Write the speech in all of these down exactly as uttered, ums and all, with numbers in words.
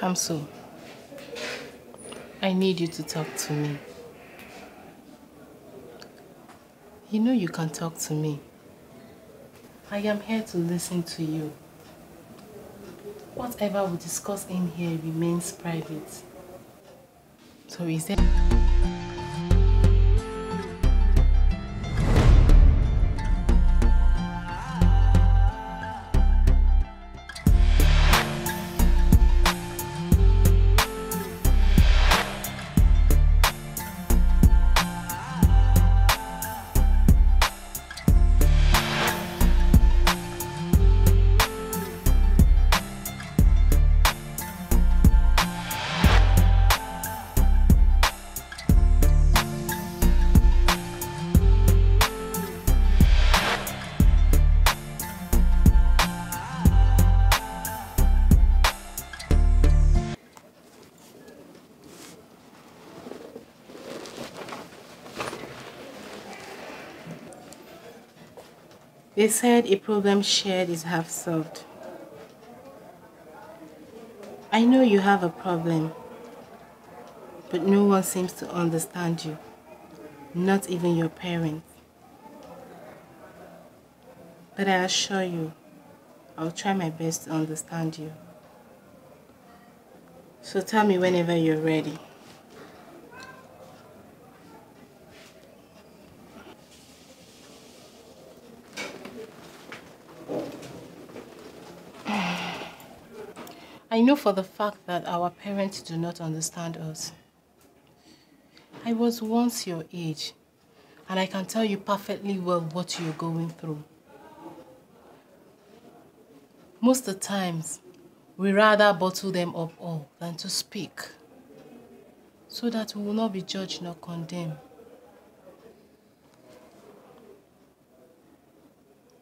Kamso, I need you to talk to me. You know you can talk to me. I am here to listen to you. Whatever we discuss in here remains private. So is there... They said a problem shared is half solved. I know you have a problem, but no one seems to understand you, not even your parents. But I assure you, I'll try my best to understand you. So tell me whenever you're ready. I know for the fact that our parents do not understand us. I was once your age, and I can tell you perfectly well what you're going through. Most of the times, we rather bottle them up all than to speak, so that we will not be judged nor condemned.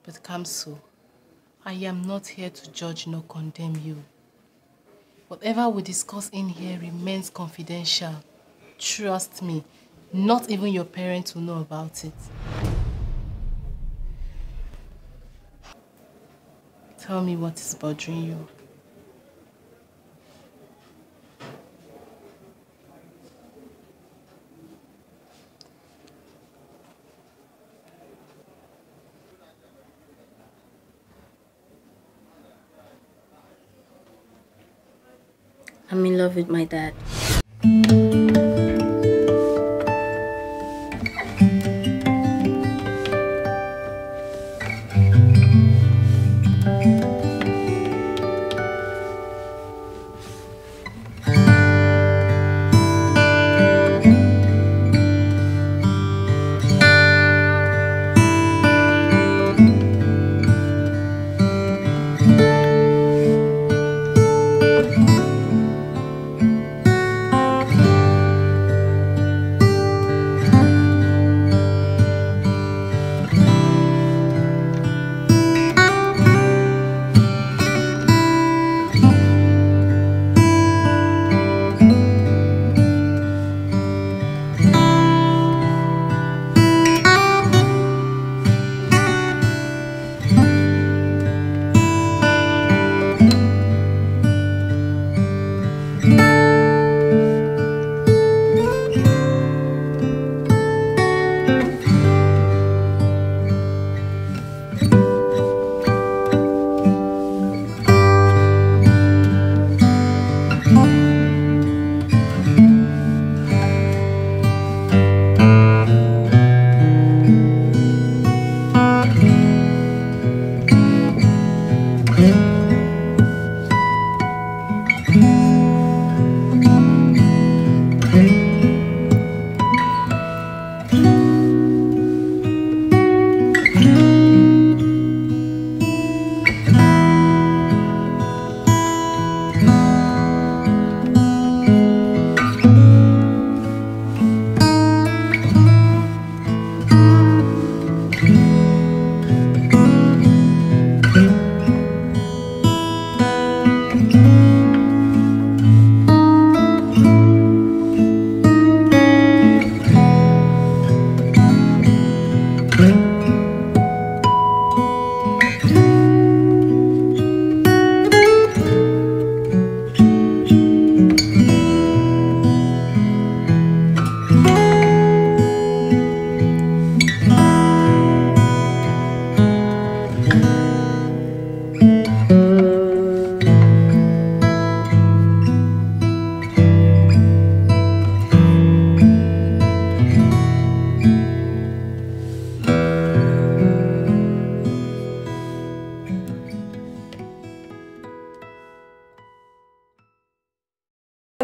But Kamso, I am not here to judge nor condemn you. Whatever we discuss in here remains confidential. Trust me, not even your parents will know about it. Tell me what is bothering you. I'm in love with my dad.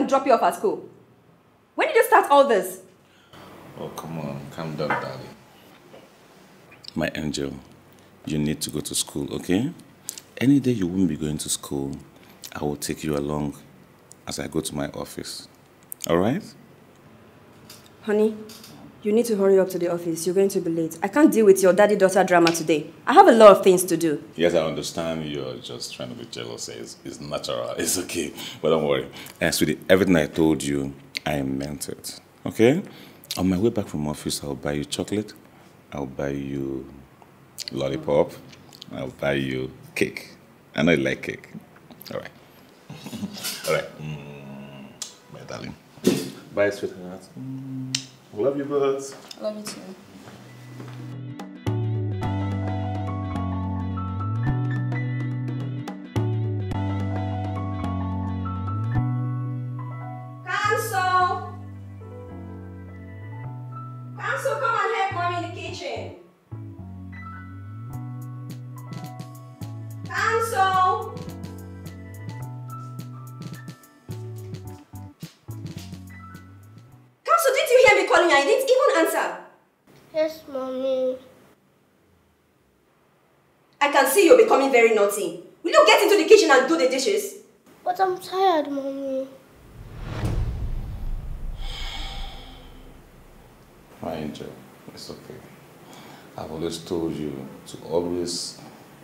and drop you off at school. When did you start all this? Oh, come on. Calm down, darling. My angel, you need to go to school, okay? Any day you won't be going to school, I will take you along as I go to my office. All right? Honey, you need to hurry up to the office. You're going to be late. I can't deal with your daddy-daughter drama today. I have a lot of things to do. Yes, I understand. You're just trying to be jealous. It's, it's natural. It's okay. But don't worry. Uh, sweetie, everything I told you, I meant it. Okay? On my way back from office, I'll buy you chocolate. I'll buy you lollipop. I'll buy you cake. I know you like cake. All right. All right. Mm, my darling. Bye, sweetheart. Mm, love you both. Love you too. Council! Council, come and help mommy in the kitchen. Council! Calling you, I didn't even answer. Yes, mommy. I can see you're becoming very naughty. Will you get into the kitchen and do the dishes? But I'm tired, mommy. My angel, it's okay. I've always told you to always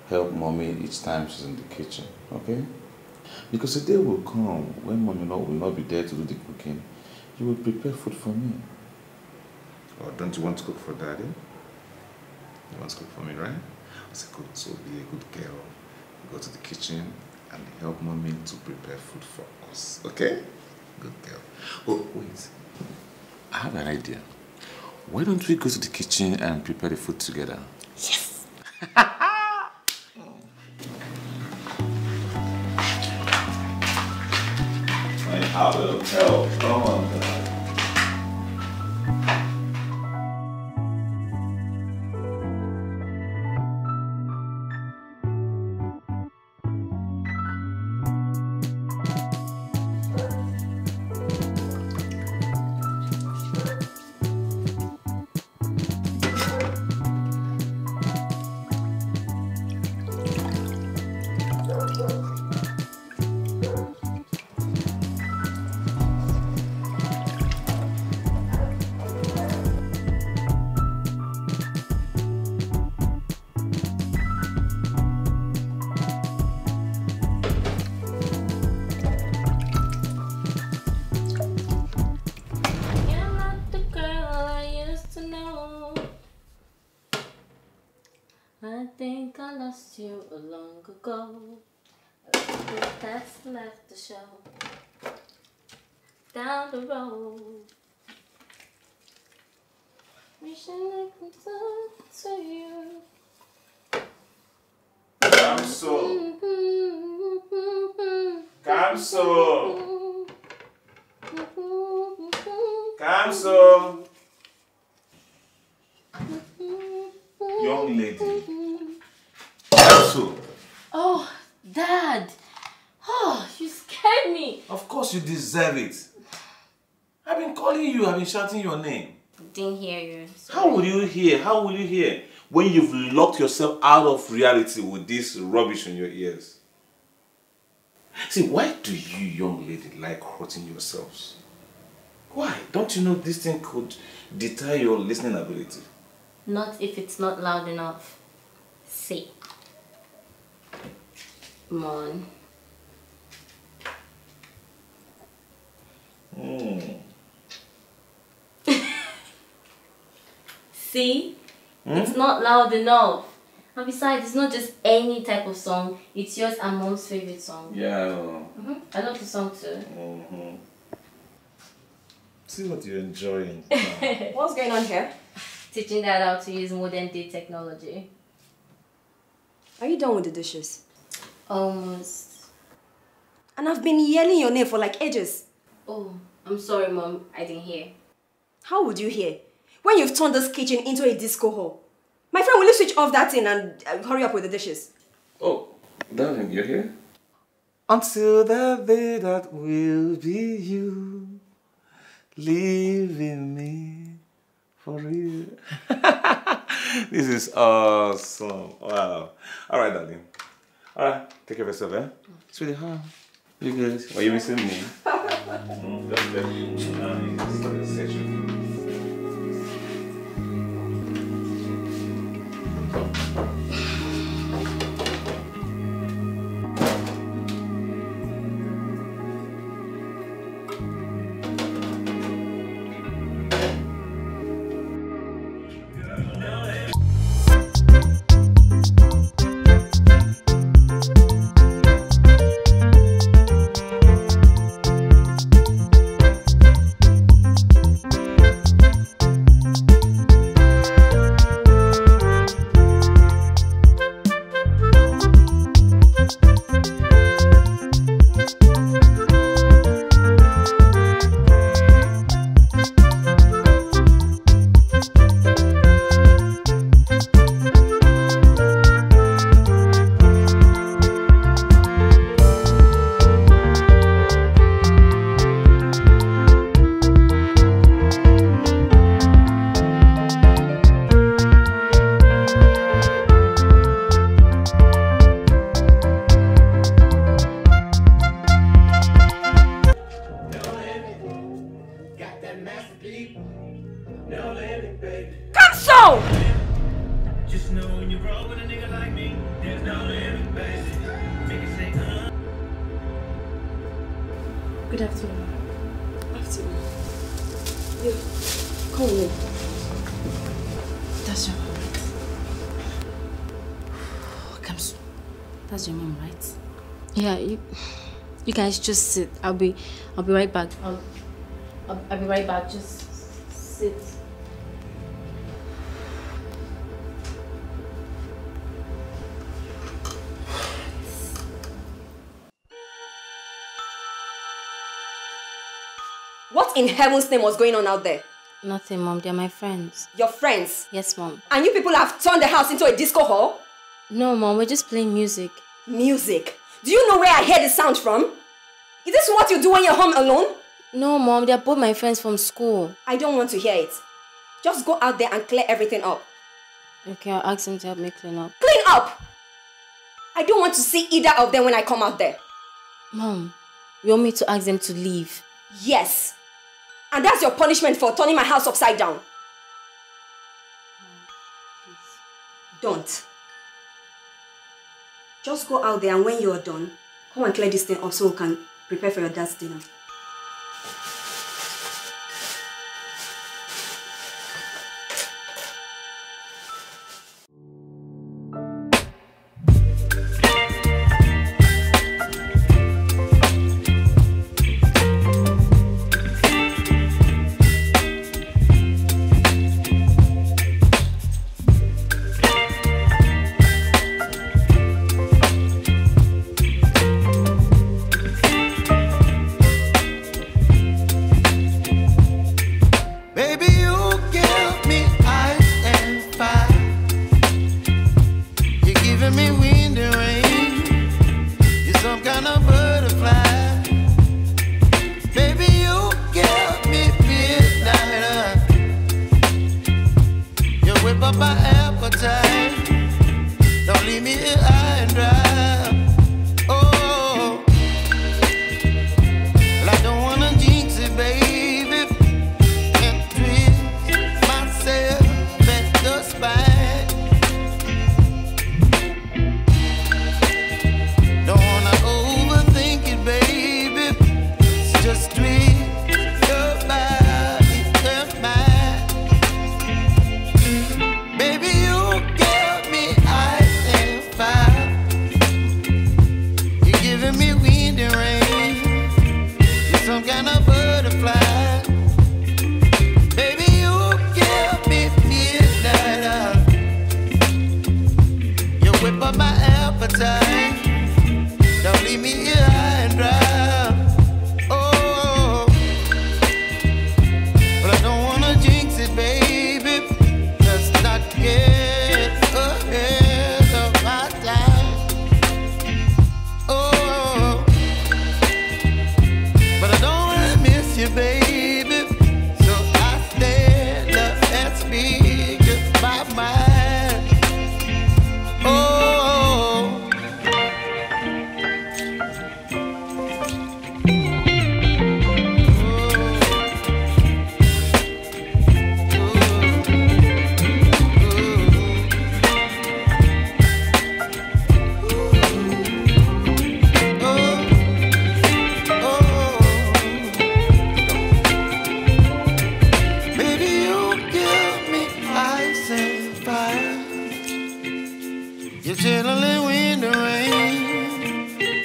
help mommy each time she's in the kitchen, okay? Because a day will come when mommy will not be there to do the cooking. You will prepare food for me. Or don't you want to cook for daddy? You want to cook for me, right? I said, so be a good girl. Go to the kitchen and help mommy to prepare food for us. Okay? Good girl. Oh, wait. I have an idea. Why don't we go to the kitchen and prepare the food together? Yes! I have a little help. Come on, girl. Go, that's left to show. Down the road, wishing I could talk to you. Kamso, Kamso, Kamso, young lady, Kamso. Oh, Dad! Oh, you scared me! Of course you deserve it. I've been calling you, I've been shouting your name. Didn't hear you. Sorry. How will you hear? How will you hear when you've locked yourself out of reality with this rubbish in your ears? See, why do you young lady like hurting yourselves? Why? Don't you know this thing could deter your listening ability? Not if it's not loud enough. See. Mon. Mm. See? Hmm? It's not loud enough. And besides, it's not just any type of song. It's yours and Mom's favorite song. Yeah, I know. Mm-hmm. I love the song too. Mm-hmm. See what you're enjoying. What's going on here? Teaching Dad how to use modern day technology. Are you done with the dishes? Almost. And I've been yelling your name for like ages. Oh, I'm sorry, Mom. I didn't hear. How would you hear? When you've turned this kitchen into a disco hall. My friend, will you switch off that thing and uh, hurry up with the dishes? Oh, darling, you're here? until the day that will be you leaving me for real. This is awesome. Wow. All right, darling. All right, take care of yourself, eh? Sweetheart, you good? Are you missing me? Mm, just let me start the session. You guys just sit. I'll be I'll be right back. I'll, I'll, I'll be right back. Just sit. What in heaven's name was going on out there? Nothing, Mom. They're my friends. Your friends? Yes, Mom. And you people have turned the house into a disco hall? No, Mom. We're just playing music. Music? Do you know where I heard the sound from? Is this what you do when you're home alone? No, Mom, they're both my friends from school. I don't want to hear it. Just go out there and clear everything up. Okay, I'll ask them to help me clean up. Clean up! I don't want to see either of them when I come out there. Mom, you want me to ask them to leave? Yes. And that's your punishment for turning my house upside down. Mom, please. Don't. Just go out there and when you're done, come and clear this thing up so we can prepare for your dad's dinner. you, baby. So I stand up and speak just my mind. Oh,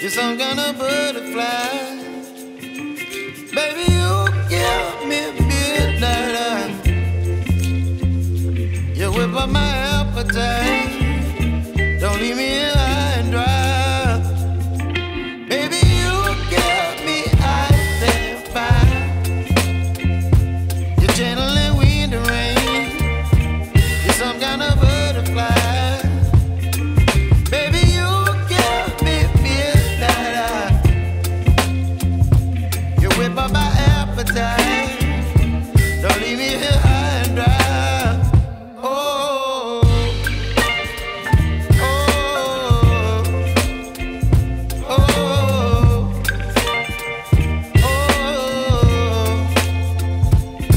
some kind of butterfly. Baby, you give me midnight. You whip up my appetite. Don't leave me in high and dry. Baby, you give me ice and fire. You're channeling wind and rain. You're some kind of butterfly. Don't leave me here high and dry. Oh, oh, oh, oh, oh, oh, oh,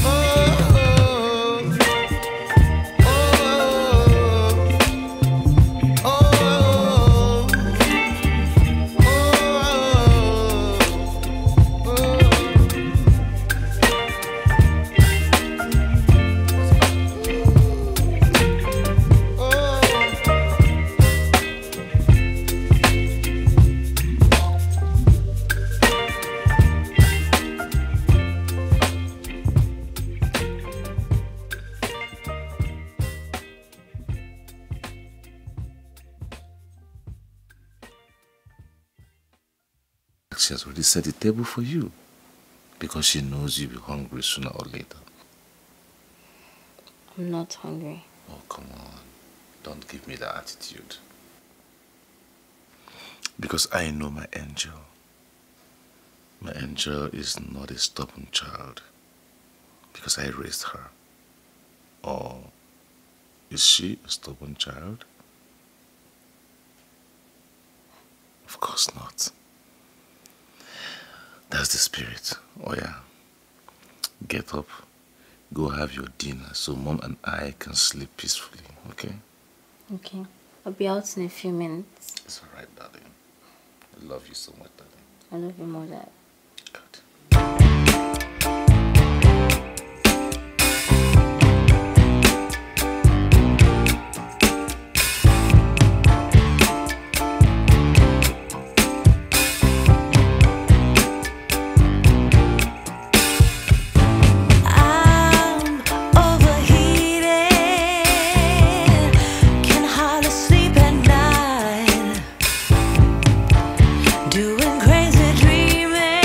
oh. She has already set the table for you because she knows you'll be hungry sooner or later. I'm not hungry. Oh, come on. Don't give me that attitude. Because I know my angel. My angel is not a stubborn child because I raised her. Or is she a stubborn child? Of course not. That's the spirit. Oh yeah. Get up. Go have your dinner so Mom and I can sleep peacefully, okay? Okay. I'll be out in a few minutes. It's alright, darling. I love you so much, darling. I love you more, Dad. Good. Doing crazy dreaming.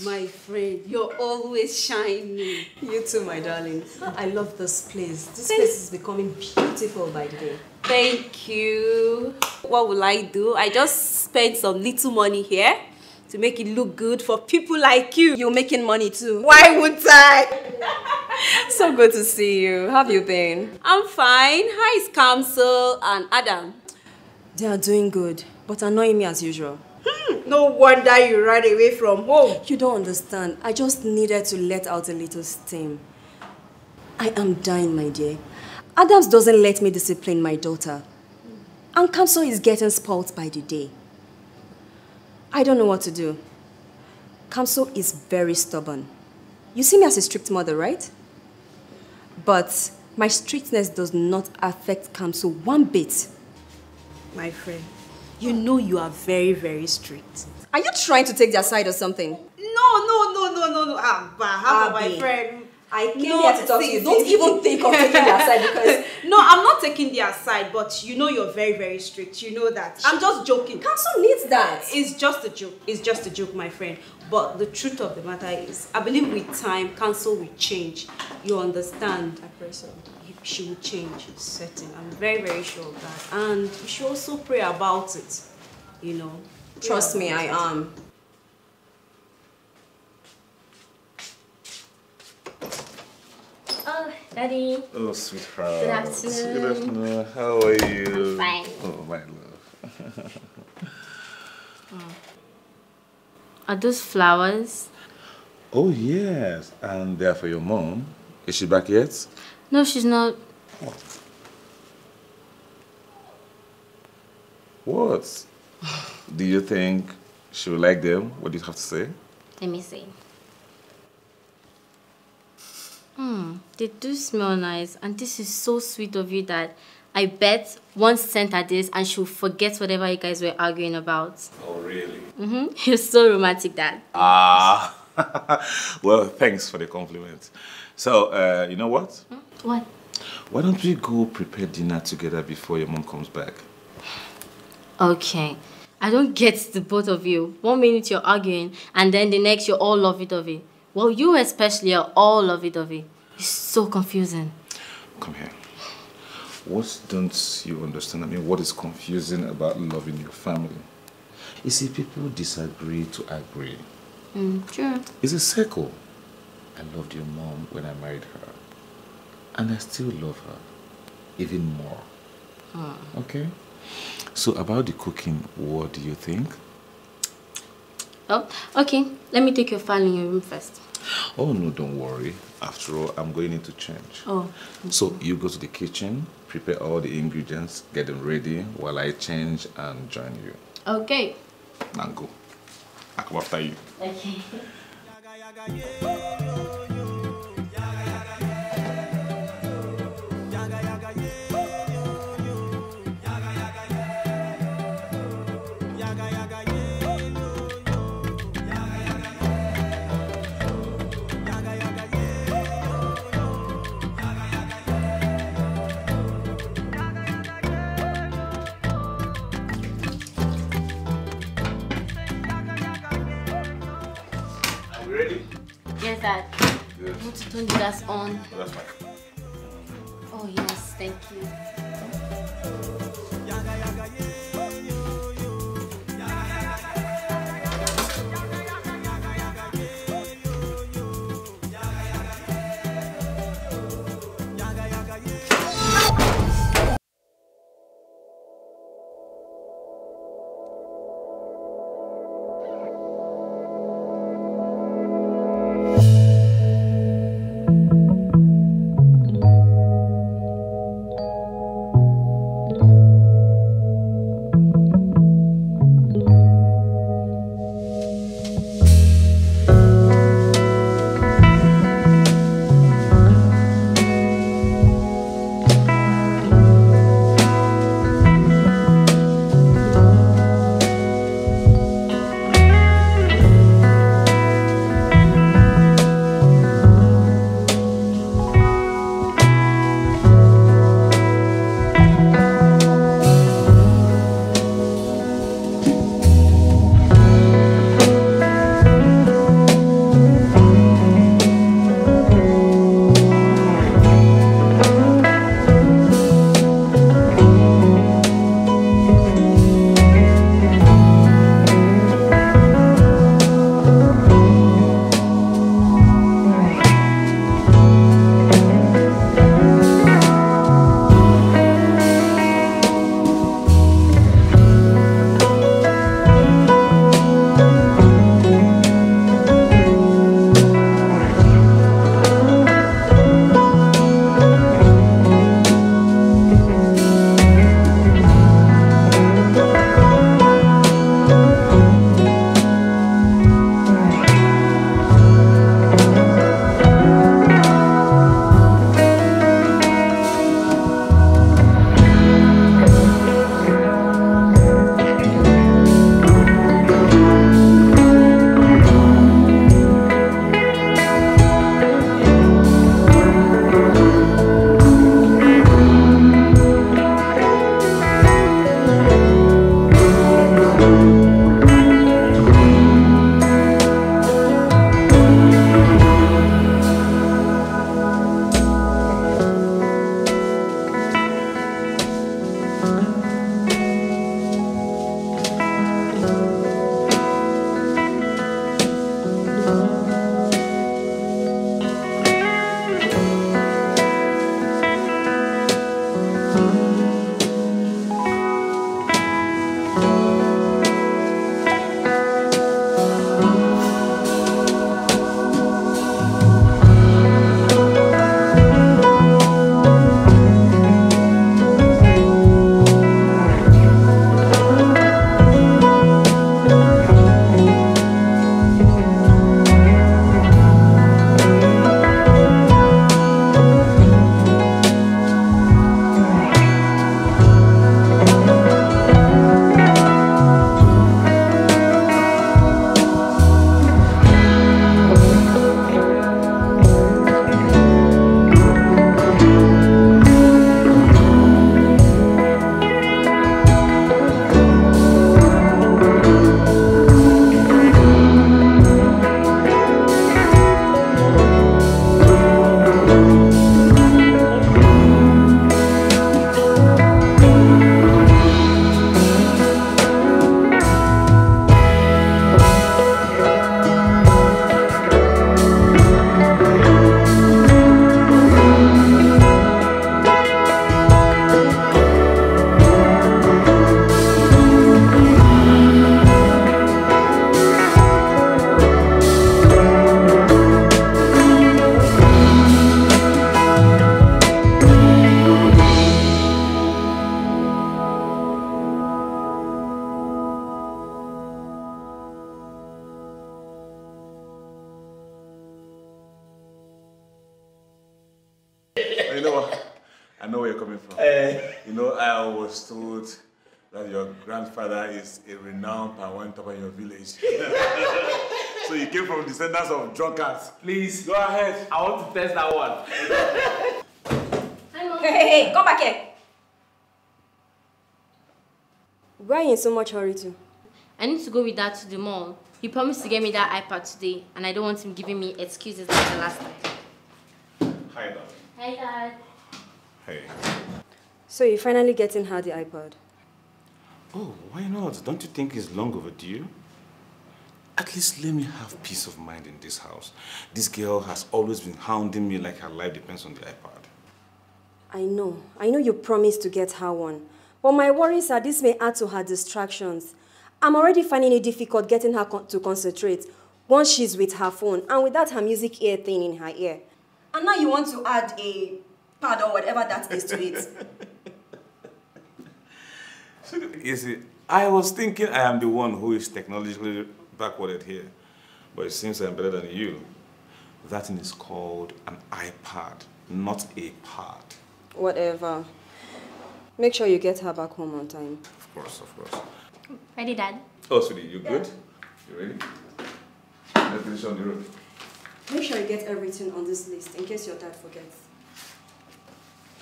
My friend, you're always shining. You too, my darling. I love this place. This Thanks. place is becoming beautiful by the day. Thank you. What will I do? I just spent some little money here to make it look good for people like you. You're making money too. Why would I? So good to see you. How have you been? I'm fine. How is Council and Adam? They are doing good, but annoying me as usual. Hmm, no wonder you ran away from home. You don't understand. I just needed to let out a little steam. I am dying, my dear. Adams doesn't let me discipline my daughter. And Kamso is getting spoiled by the day. I don't know what to do. Kamso is very stubborn. You see me as a strict mother, right? But my strictness does not affect Kamso one bit. My friend, you know you are very, very strict. Are you trying to take their side or something? No, no, no, no, no, no. Ah, bah, my friend. I came no, here to talk to you. Don't even think of taking their side because... No, I'm not taking their side, but you know you're very, very strict. You know that. I'm just joking. Council needs that. It's just a joke. It's just a joke, my friend. But the truth of the matter is, I believe with time, Council will change. You understand? I pray so. She will change, it's certain. I'm very, very sure of that. And you should also pray about it, you know. Trust me, I am. Oh, Daddy. Oh, sweetheart. Good afternoon. Good afternoon. How are you? I'm fine. Oh, my love. Oh. Are those flowers? Oh, yes. And they're for your mom. Is she back yet? No, she's not. What? Do you think she will like them? What do you have to say? Let me see. Hmm, they do smell nice. And this is so sweet of you that I bet one scent at this and she'll forget whatever you guys were arguing about. Oh, really? Mm-hmm. You're so romantic, Dad. Ah. Well, thanks for the compliment. So, uh, you know what? What? Why don't we go prepare dinner together before your mom comes back? Okay. I don't get the both of you. One minute you're arguing, and then the next you're all lovey-dovey. Well, you especially are all lovey-dovey. It's so confusing. Come here. What don't you understand? I mean, what is confusing about loving your family? You see, people disagree to agree. Mm, true. It's a circle. I loved your mom when I married her. And I still love her. Even more. Mm. Okay? So about the cooking, what do you think? Oh, okay. Let me take your file in your room first. Oh, no, don't worry. After all, I'm going into change. Oh. Okay. So you go to the kitchen, prepare all the ingredients, get them ready while I change and join you. Okay. Now go. I come after you. Okay. That. Yes. I want to turn the gas on. Oh, that's fine. Oh, yes, thank you. Thank you. You know what? I know where you're coming from. Uh, you know, I was told that your grandfather is a renowned Pawantapa in your village. So you came from descendants of drunkards. Please, go ahead. I want to test that one. Hi, Mom. Hey, hey, hey, come back here. Why are you in so much hurry too? I need to go with Dad to the mall. He promised to get me that iPad today, and I don't want him giving me excuses like the last time. Hi, Dad. Hi, Dad. Hey. So you're finally getting her the iPad? Oh, why not? Don't you think it's long overdue? At least let me have peace of mind in this house. This girl has always been hounding me like her life depends on the iPad. I know. I know you promised to get her one. But my worries are this may add to her distractions. I'm already finding it difficult getting her con to concentrate once she's with her phone and without her music ear thing in her ear. And now you want to add a pad or whatever that is to it. You see, I was thinking I am the one who is technologically backwarded here, but it seems I'm better than you. That thing is called an iPad, not a pad. Whatever. Make sure you get her back home on time. Of course, of course. Ready, Dad? Oh, sweetie, you good? Yeah. You ready? Let's finish on the road. Make sure you get everything on this list in case your dad forgets.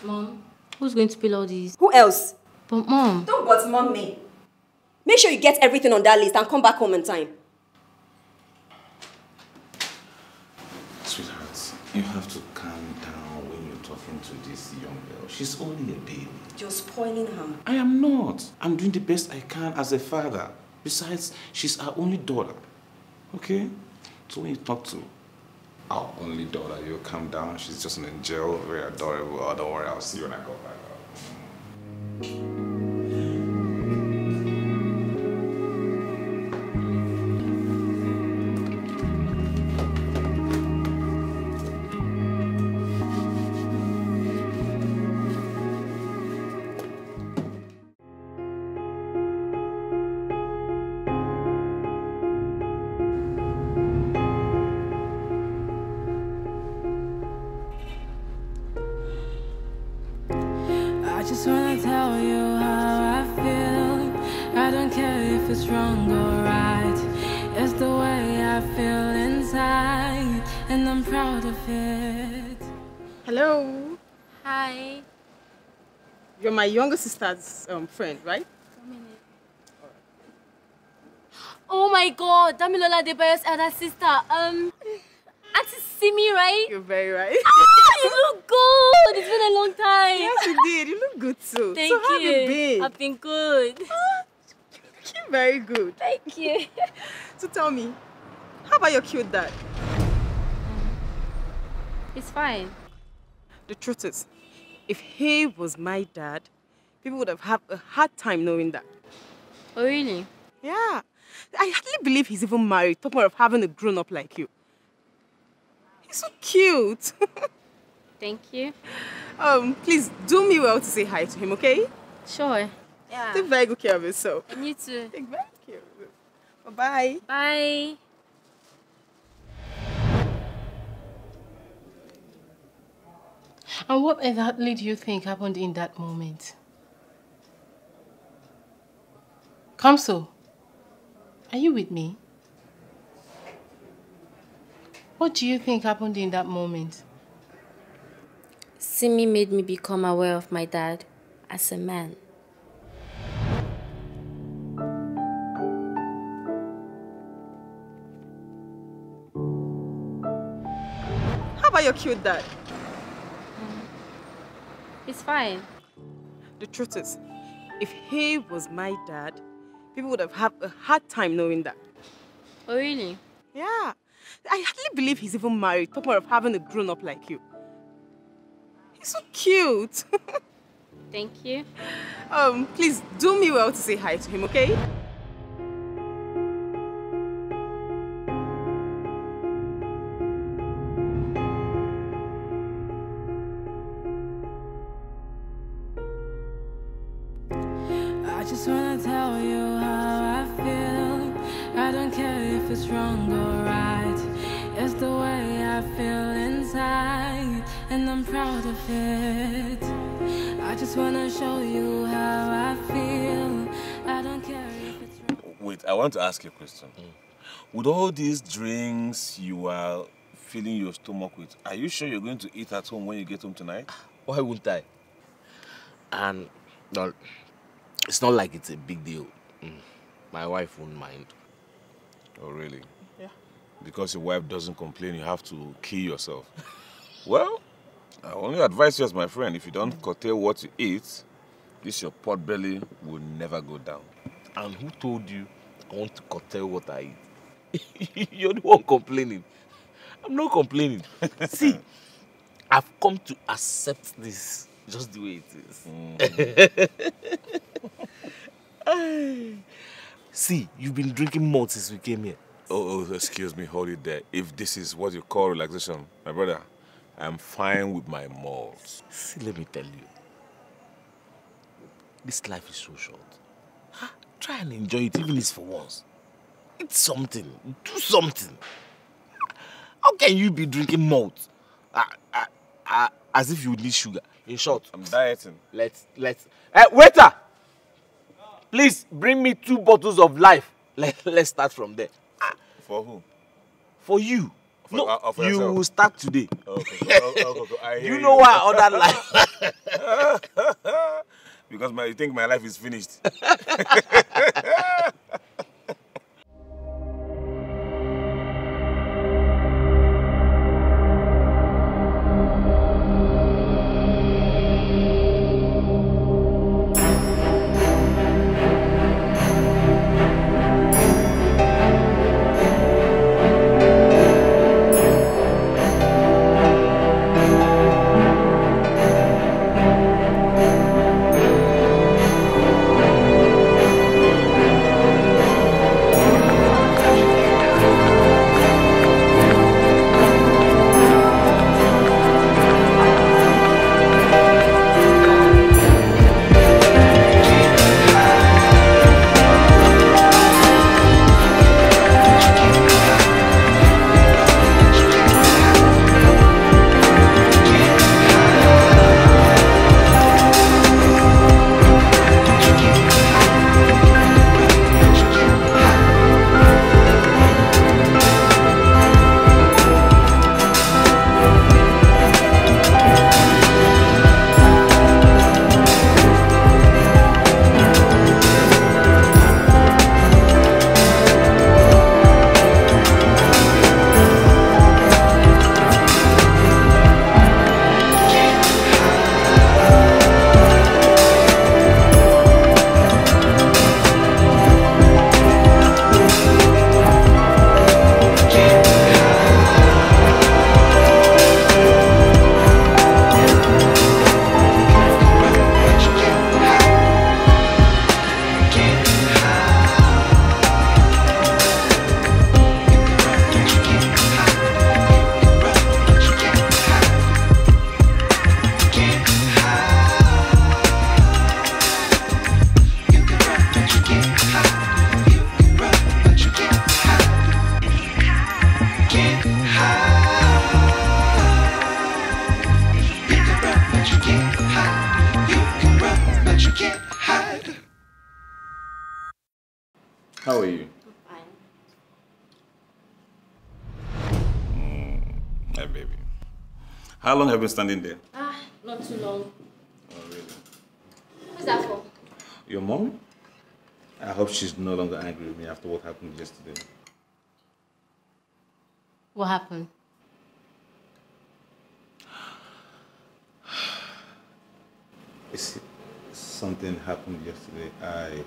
Mom, who's going to pay all these? Who else? But Mom. Don't but Mom me. Make sure you get everything on that list and come back home in time. Sweethearts, you have to calm down when you're talking to this young girl. She's only a baby. You're spoiling her. I am not. I'm doing the best I can as a father. Besides, she's our only daughter. Okay? So when you talk to our only daughter, you'll calm down. She's just an angel. Very adorable. Oh, don't worry, I'll see you when I go back. My younger sister's um, friend, right? One minute. Oh my God, Dami Lola Debayo's elder sister. Um, Auntie Simi, right? You're very right. Ah, you look good. It's been a long time. Yes, you did. You look good too. Thank so you. How have you been? I've been good. Ah, you're very good. Thank you. So tell me, how about your cute dad? It's fine. The truth is, if he was my dad, people would have had a hard time knowing that. Oh, really? Yeah. I hardly believe he's even married, talking of having a grown-up like you. He's so cute. Thank you. Um, please, do me well to say hi to him, okay? Sure. Yeah. Take very good care of yourself. And you too. Take very good care of yourself. Bye-bye. Bye. And what exactly do you think happened in that moment? Kamso, are you with me? What do you think happened in that moment? Simi made me become aware of my dad as a man. How about your cute dad? It's fine. The truth is, if he was my dad, people would have had a hard time knowing that. Oh, really? Yeah. I hardly believe he's even married, talking of having a grown-up like you. He's so cute. Thank you. Um, please, do me well to say hi to him, okay? and I'm proud of it. I just wanna show you how I feel. I don't care if it's wrong. Wait, I want to ask you a question. Mm. With all these drinks you are filling your stomach with, are you sure you're going to eat at home when you get home tonight? Why wouldn't I? And well, it's not like it's a big deal. Mm. My wife won't mind. Oh, really? Yeah. Because your wife doesn't complain, you have to kill yourself. Well, I only advise you as my friend, if you don't curtail what you eat, this your pot belly will never go down. And who told you I want to curtail what I eat? You're the one complaining. I'm not complaining. See, I've come to accept this just the way it is. Mm-hmm. See, you've been drinking more since we came here. Oh, oh, excuse me, hold it there. If this is what you call relaxation, my brother, I'm fine with my malts. See, let me tell you. This life is so short. Huh? Try and enjoy it, even if it's for once. It's something. Do something. How can you be drinking malt uh, uh, uh, as if you need sugar? In short, I'm dieting. Let's, let's... Hey, waiter! Please, bring me two bottles of life. Let, let's start from there. For who? For you. For, no, uh, for you yourself. Will start today. Okay, okay, okay, okay. You know you. Why I ordered life? Because my, you think my life is finished. How long have you been standing there? Ah, not too long. Oh, really? Who's that for? Your mom? I hope she's no longer angry with me after what happened yesterday. What happened? It's, something happened yesterday. I...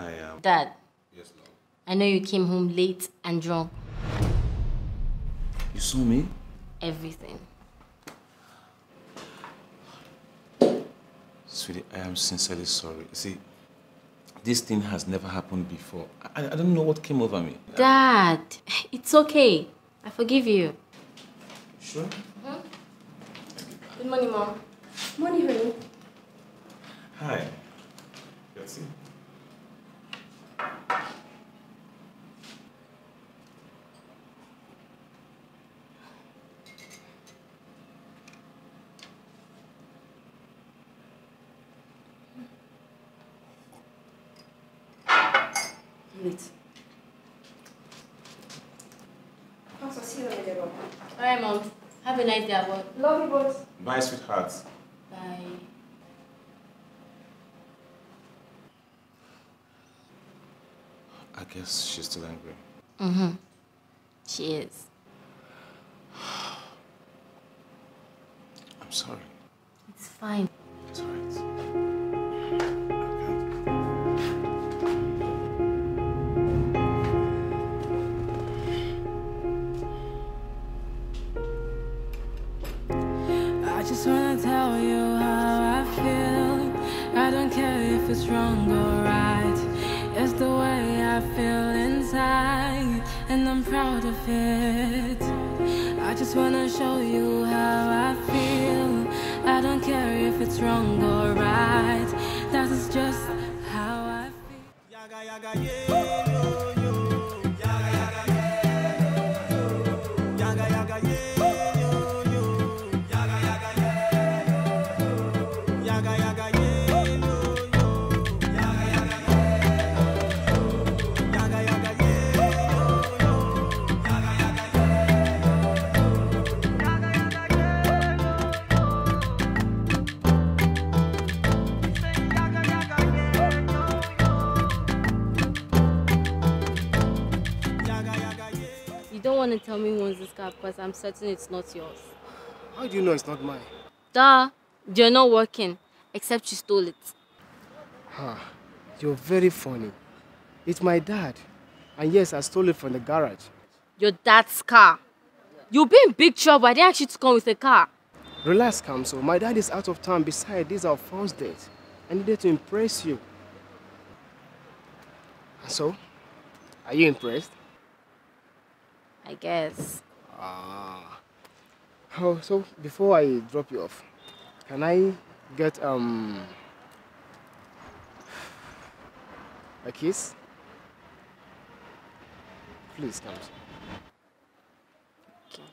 I am... Um... Dad. Yes, Lord. I know you came home late and drunk. You saw me? Everything. Sweetie, I am sincerely sorry. See, this thing has never happened before. I, I don't know what came over me. Dad, it's okay. I forgive you. Sure? Mm-hmm. Good morning, Mom. Morning, honey. Hi. Merci. See you later, Mom. All right, Mom. Have a nice day, Abba. Love you both. Bye, sweethearts. Bye. I guess she's still angry. Mm-hmm. She is. I'm sorry. It's fine. It's all right. I just wanna tell you how I feel. I don't care if it's wrong or right. It's the way I feel inside, and I'm proud of it. I just wanna show you how I feel. I don't care if it's wrong or right. That is just how I feel. Yaga, yaga, yeah, yo, yo. Yaga, yaga, yeah, yo, yo. Yaga, yaga, yeah. To tell me who owns this car because I'm certain it's not yours. How do you know it's not mine? Duh, you're not working, except you stole it. Huh, you're very funny. It's my dad. And yes, I stole it from the garage. Your dad's car? You'll be in big trouble. I didn't ask you to come with the car. Relax, Kamso. My dad is out of town. Besides, this is our first date. I needed to impress you. So, are you impressed? I guess. Ah. Oh, so before I drop you off, can I get um a kiss? Please come. Okay.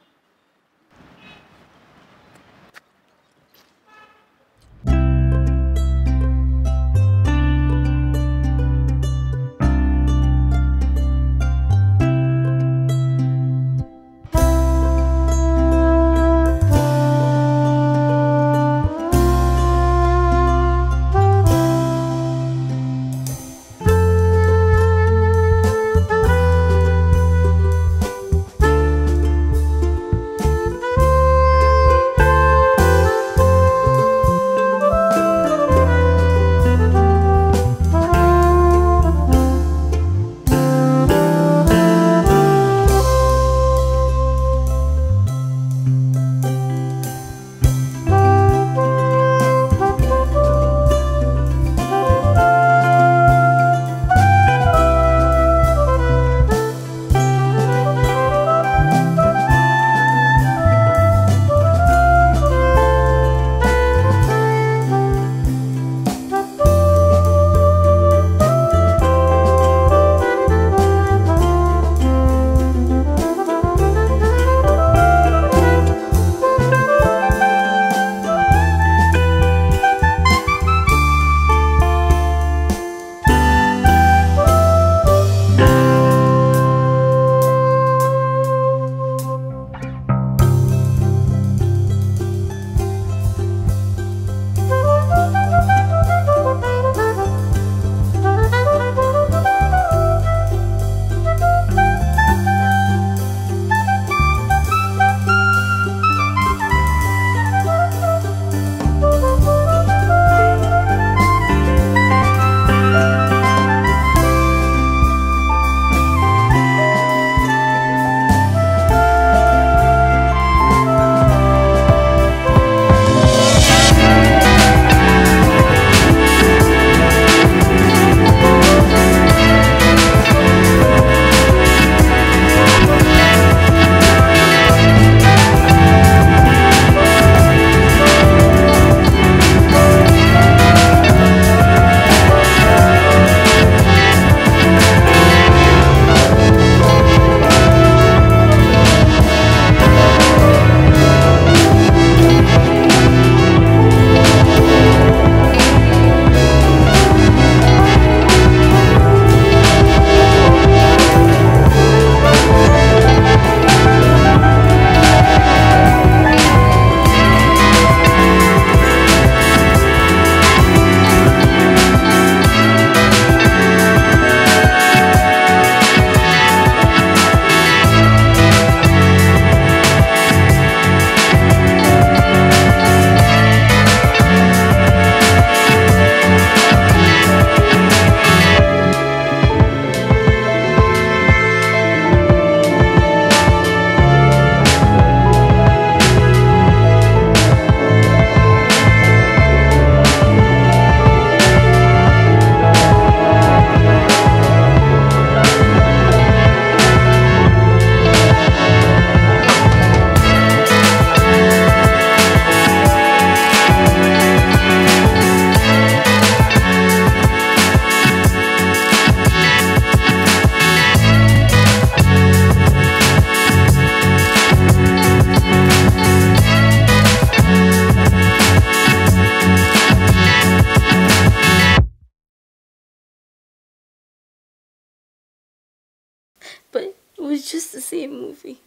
just to see a movie.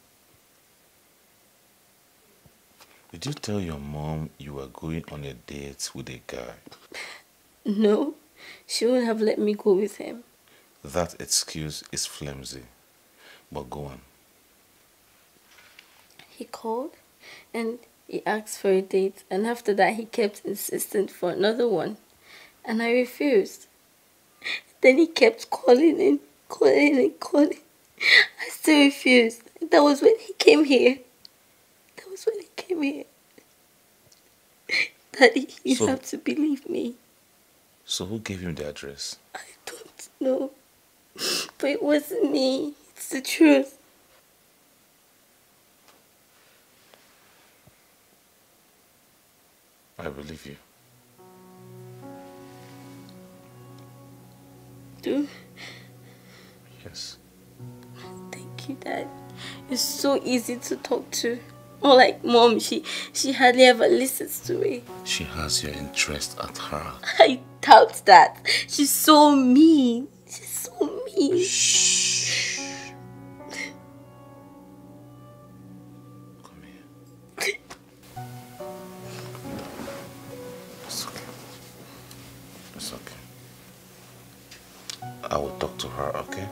Did you tell your mom you were going on a date with a guy? No, she wouldn't have let me go with him. That excuse is flimsy, but go on. He called and he asked for a date, and after that he kept insisting for another one, and I refused. Then he kept calling and calling and calling. I still refused. That was when he came here. That was when he came here. Daddy, you so, have to believe me. So who gave him the address? I don't know. But it wasn't me. It's the truth. I believe you. Do? Yes. Thank you, Dad. You're so easy to talk to. More like Mom, she, she hardly ever listens to me. She has your interest at heart. I doubt that. She's so mean. She's so mean. Shh. Come here. It's okay. It's okay. I will talk to her, okay?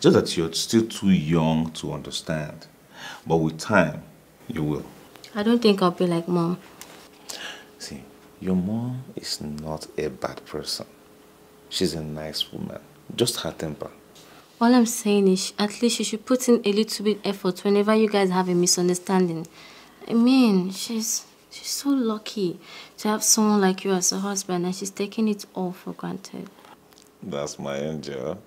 Just that you're still too young to understand. But with time, you will. I don't think I'll be like Mom. See, your mom is not a bad person. She's a nice woman. Just her temper. All I'm saying is, at least she should put in a little bit effort whenever you guys have a misunderstanding. I mean, she's, she's so lucky to have someone like you as a husband, and she's taking it all for granted. That's my angel.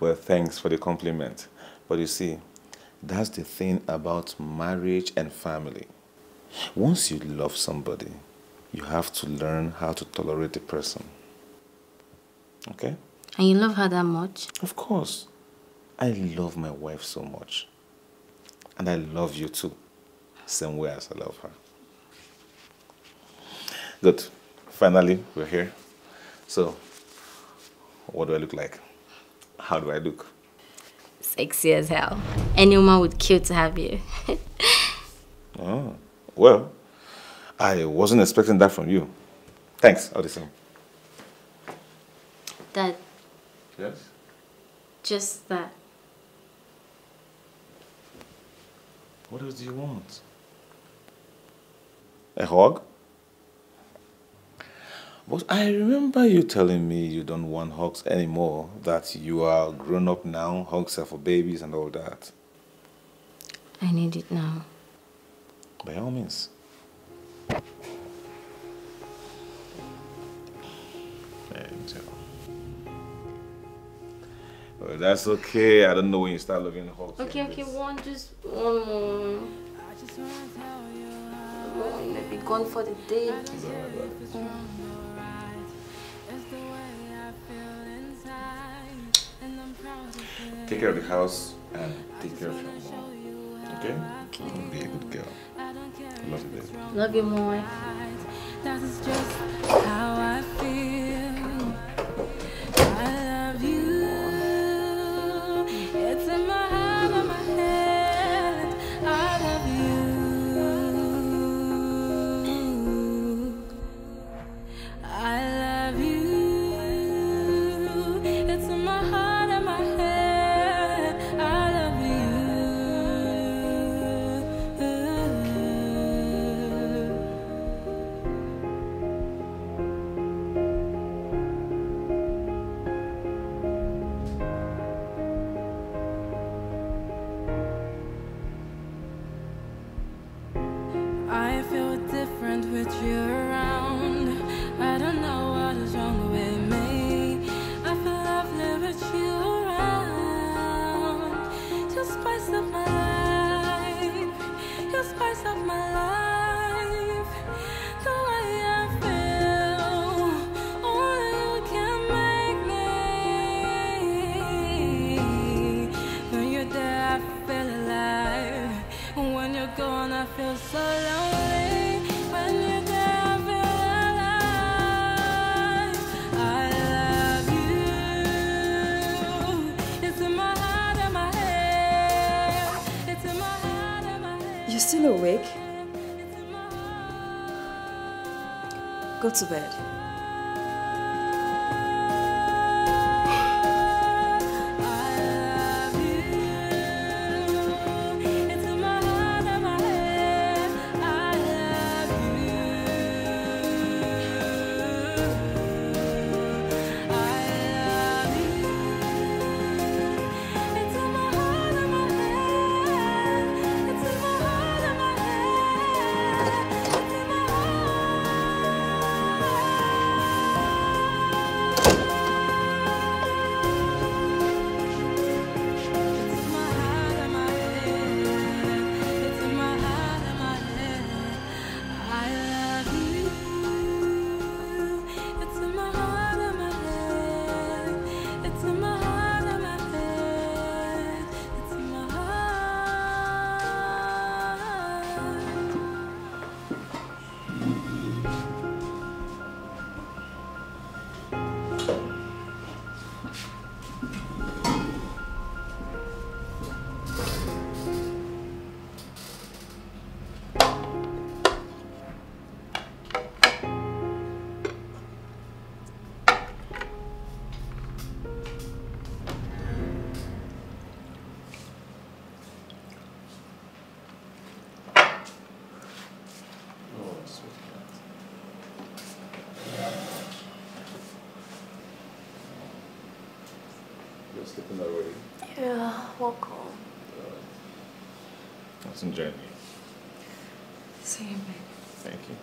Well, thanks for the compliment. But you see, that's the thing about marriage and family. Once you love somebody, you have to learn how to tolerate the person. Okay? And you love her that much? Of course. I love my wife so much. And I love you too. Same way as I love her. Good. Finally, we're here. So, what do I look like? How do I look? Sexy as hell. Any woman would kill to have you. Oh, well, I wasn't expecting that from you. Thanks, all the same. Dad. Yes? Just that. What else do you want? A hug? But I remember you telling me you don't want hugs anymore, that you are grown up now, hugs are for babies and all that. I need it now. By all means. Well, that's okay. I don't know when you start looking hugs. Okay, okay, one, just one more. I just want to tell you. I'm gonna be gone for the day. Take care of the house and take care of your mom. Okay? Mm-hmm. Be a good girl. Love you, baby. Love you, Mom. That is just how I feel. I love you. It's in my heart and my head. I love you. I love you. It's in my heart. Go to bed. Some journey. See you, babe. Thank you.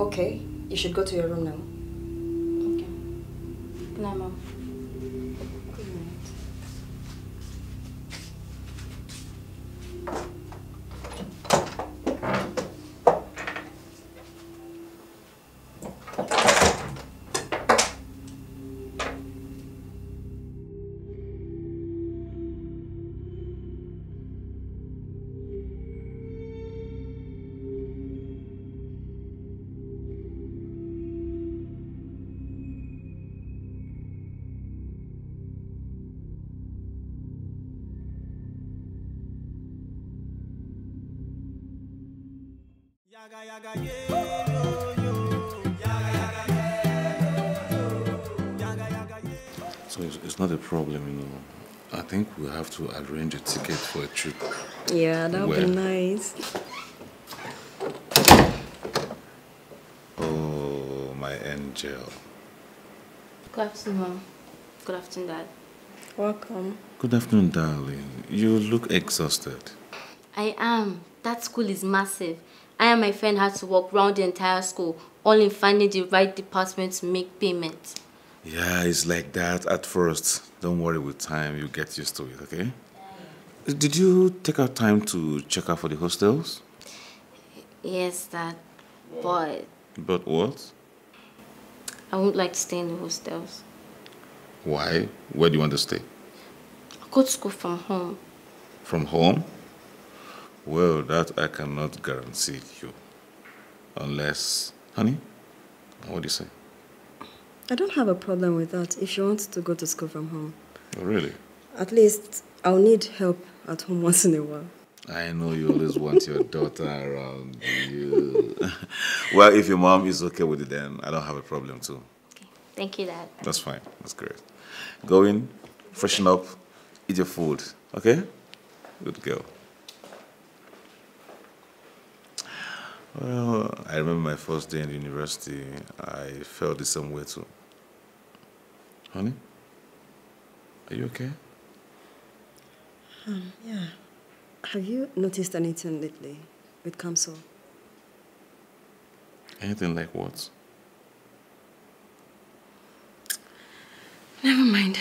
Okay, you should go to your room now. Okay. Good night, Mom. Good night. Yaga yaga yeah, yo, yo. Yaga, yaga, yeah, yo, yo. Yaga, yaga, yeah. So it's, it's not a problem, you know. I think we have to arrange a ticket for a trip. Yeah, that would be nice. Oh, my angel. Good afternoon, Mom. Good afternoon, Dad. Welcome. Good afternoon, darling. You look exhausted. I am. That school is massive. I and my friend had to walk round the entire school, all in finding the right department to make payments. Yeah, it's like that at first. Don't worry, with time, you get used to it, okay? Yeah. Did you take out time to check out for the hostels? Yes, Dad. But... But what? I wouldn't like to stay in the hostels. Why? Where do you want to stay? I go to school from home. From home? Well, that I cannot guarantee you. Unless... Honey, what do you say? I don't have a problem with that if she wants to go to school from home. Oh, really? At least I'll need help at home once in a while. I know you always want your daughter around you. Well, if your mom is okay with it, then I don't have a problem too. Okay. Thank you, Dad. That's fine. That's great. Go in, freshen up, eat your food, okay? Good girl. Well, I remember my first day in university, I felt the same way too. Honey? Are you okay? Um, yeah. Have you noticed anything lately with Kamso? Anything like what? Never mind.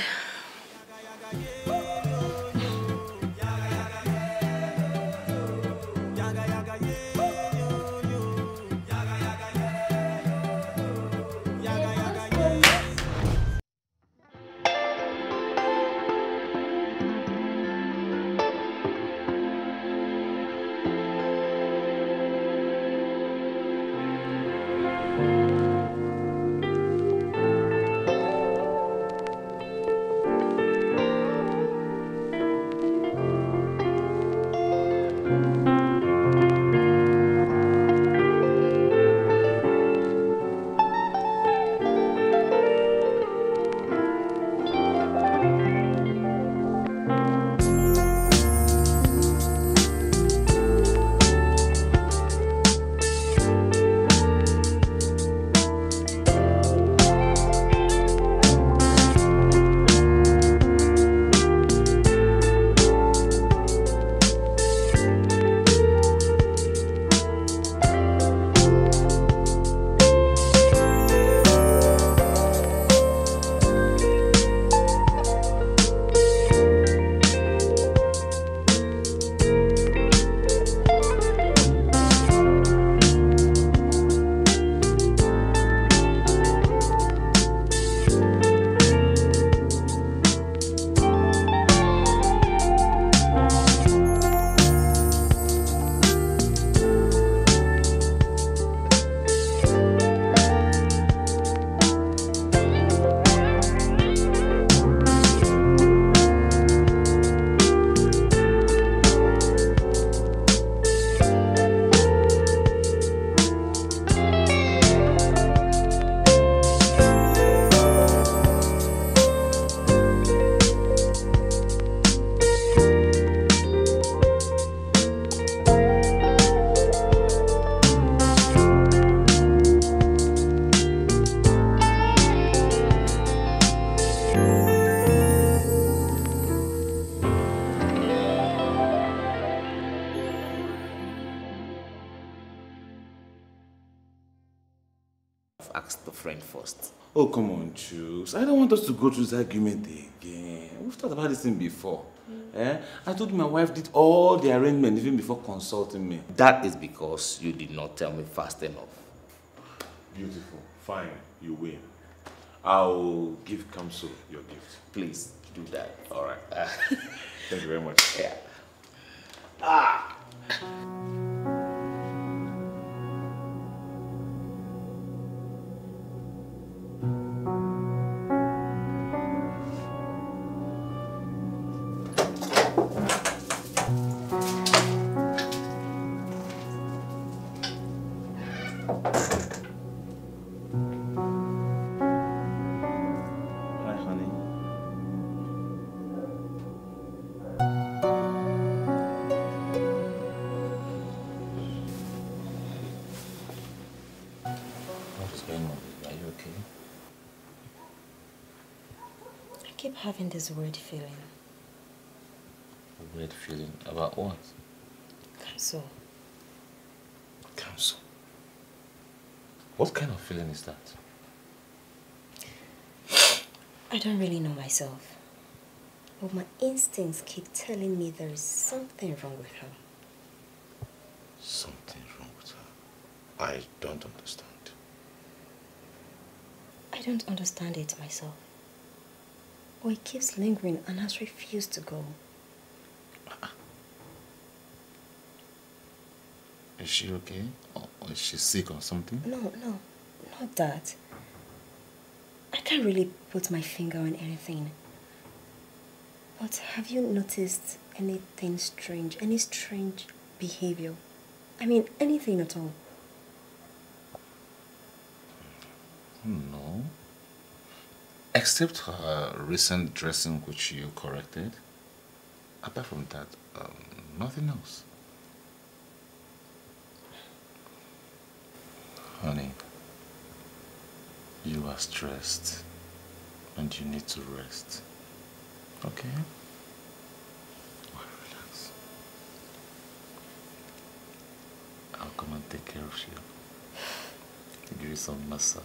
Oh, come on, Chooks. I don't want us to go through this argument again. We've thought about this thing before. Mm. Eh? I told you my wife did all the arrangement even before consulting me. That is because you did not tell me fast enough. Beautiful. Fine. You win. I'll give Kamso your gift. Please do that. All right. Uh, Thank you very much. Yeah. Ah! Having this weird feeling. A weird feeling? About what? Council. Council? What kind of feeling is that? I don't really know myself. But my instincts keep telling me there is something wrong with her. Something wrong with her? I don't understand. I don't understand it myself. But it keeps lingering and has refused to go. Uh-uh. Is she okay? Or is she sick or something? No, no, not that. I can't really put my finger on anything. But have you noticed anything strange? Any strange behavior? I mean, anything at all? No. Except her recent dressing, which you corrected. Apart from that, um, nothing else. Honey, you are stressed and you need to rest. Okay? Well, relax. I'll come and take care of you. I'll give you some massage.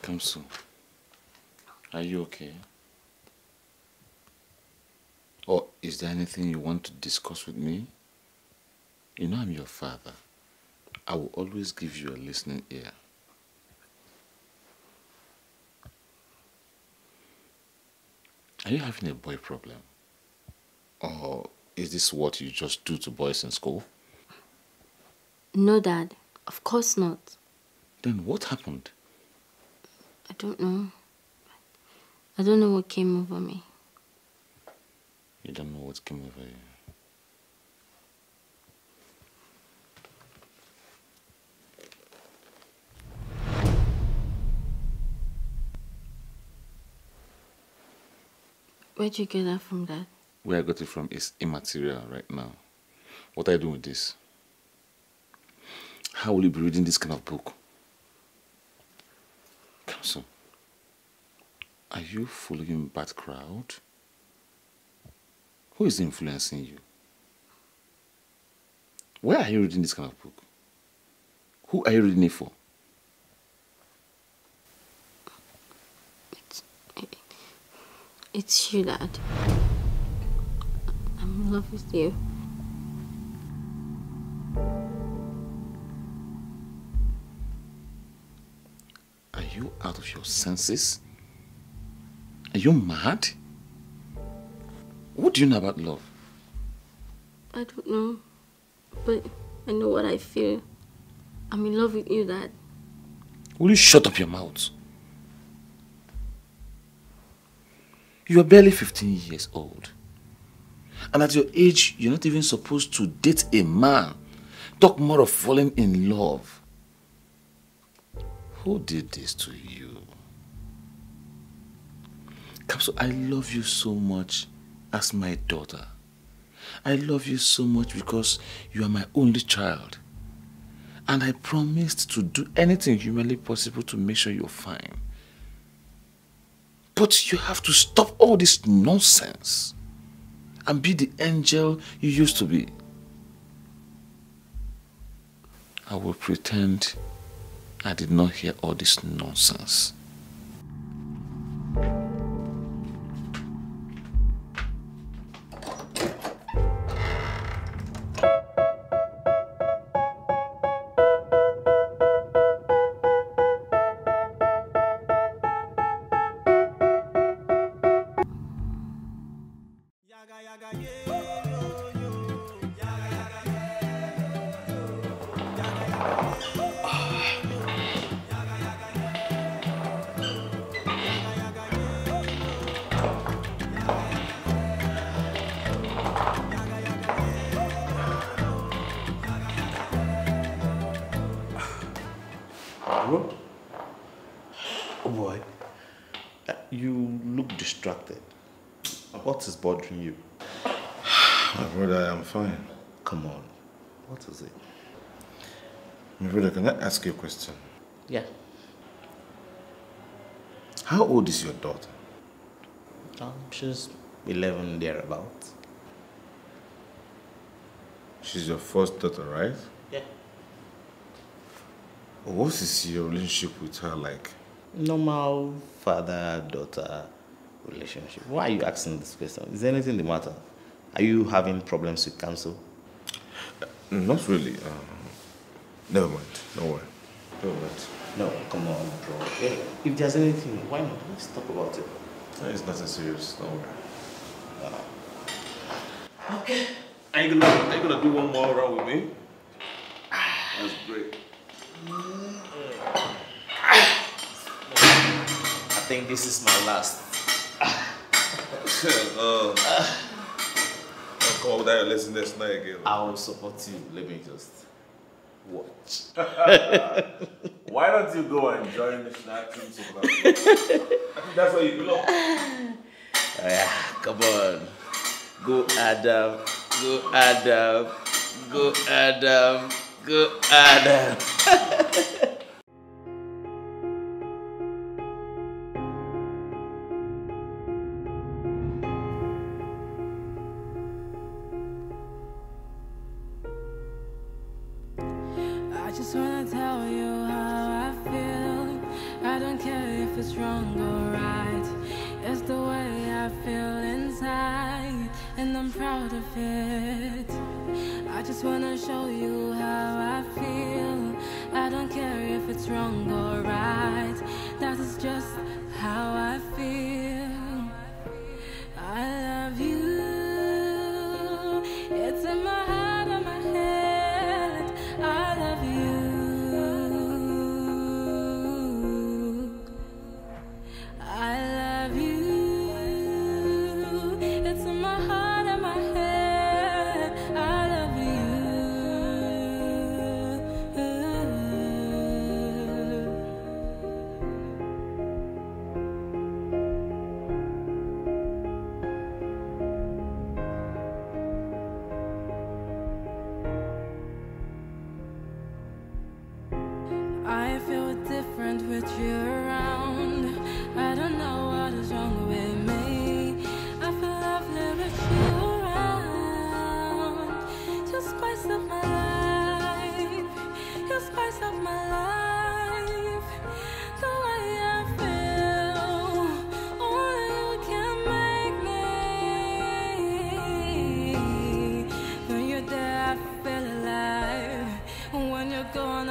Kamso, are you okay? Or is there anything you want to discuss with me? You know I'm your father. I will always give you a listening ear. Are you having a boy problem? Or is this what you just do to boys in school? No, Dad. Of course not. Then what happened? I don't know. I don't know what came over me. You don't know what came over you. Where'd you get that from, Dad? Where I got it from is immaterial right now. What I do with this? How will you be reading this kind of book? Council, are you following bad crowd? Who is influencing you? Where are you reading this kind of book? Who are you reading it for? It's, it's you, Dad. I'm in love with you. Are you out of your senses? Are you mad? What do you know about love? I don't know, but I know what I feel. I'm in love with you, Dad. Will you shut up your mouth? You are barely fifteen years old. And at your age, you're not even supposed to date a man. Talk more of falling in love. Who did this to you? Kamso, I love you so much as my daughter. I love you so much because you are my only child. And I promised to do anything humanly possible to make sure you're fine. But you have to stop all this nonsense and be the angel you used to be. I will pretend I did not hear all this nonsense. Bothering you? My brother, I am fine. Come on. What is it? My brother, can I ask you a question? Yeah. How old is your daughter? Um, she's eleven, thereabouts. She's your first daughter, right? Yeah. What is your relationship with her like? Normal father-daughter relationship. Why are you asking this question? Is anything the matter? Are you having problems with Council? Uh, not really. Uh, never mind. No worry. Never mind. No, come on, bro. Hey, if there's anything, why not? Let's talk about it. No, it's nothing serious. Don't worry. No. Okay. Are you gonna, are you gonna do one more round with me? That's great. I think this is my last. uh, I'll come up with that lesson next night again. I will support you. Let me just watch. Why don't you go and join the snack team? I think that's what you belong. Oh, yeah. Come on. Go Adam. Go Adam. Go Adam. Go Adam.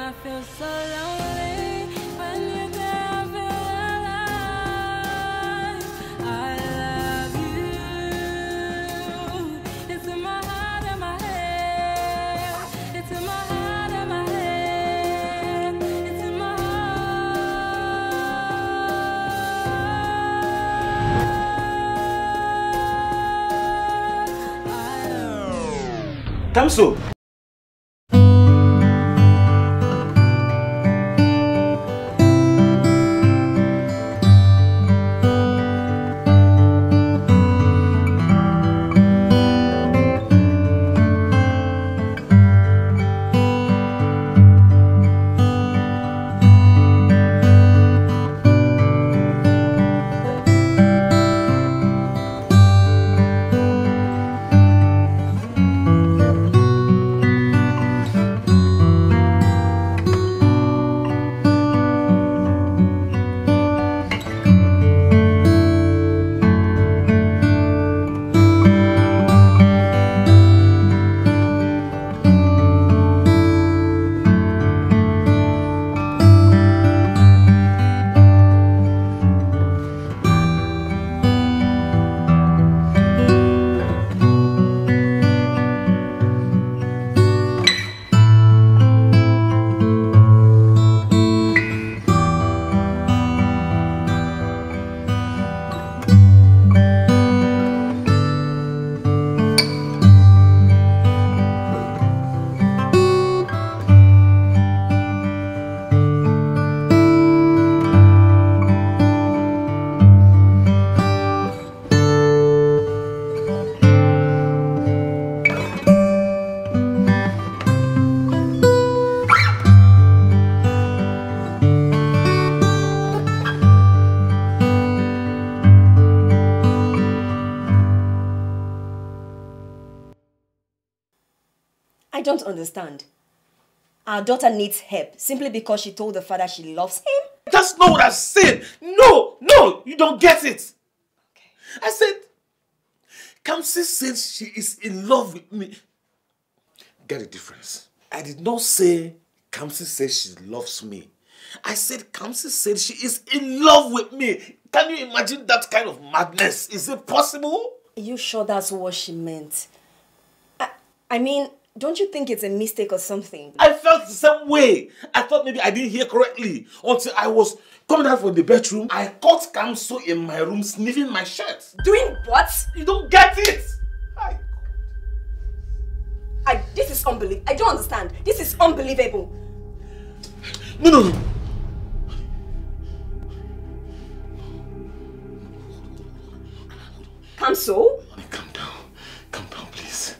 I feel so lonely. When you're there, I feel alive. I love you. It's in my heart and my head. It's in my heart and my head. It's in my heart. Kamso! I don't understand. Our daughter needs help simply because she told the father she loves him? That's not what I said. No, no, you don't get it. Okay. I said, Kamsi says she is in love with me. Get the difference. I did not say Kamsi says she loves me. I said Kamsi said she is in love with me. Can you imagine that kind of madness? Is it possible? Are you sure that's what she meant? I, I mean... Don't you think it's a mistake or something? I felt the same way. I thought maybe I didn't hear correctly until I was coming out from the bedroom. I caught Kamso in my room sniffing my shirt. Doing what? You don't get it. I... I this is unbelievable. I don't understand. This is unbelievable. No, no, no. Kamso? Calm down. Calm down, please.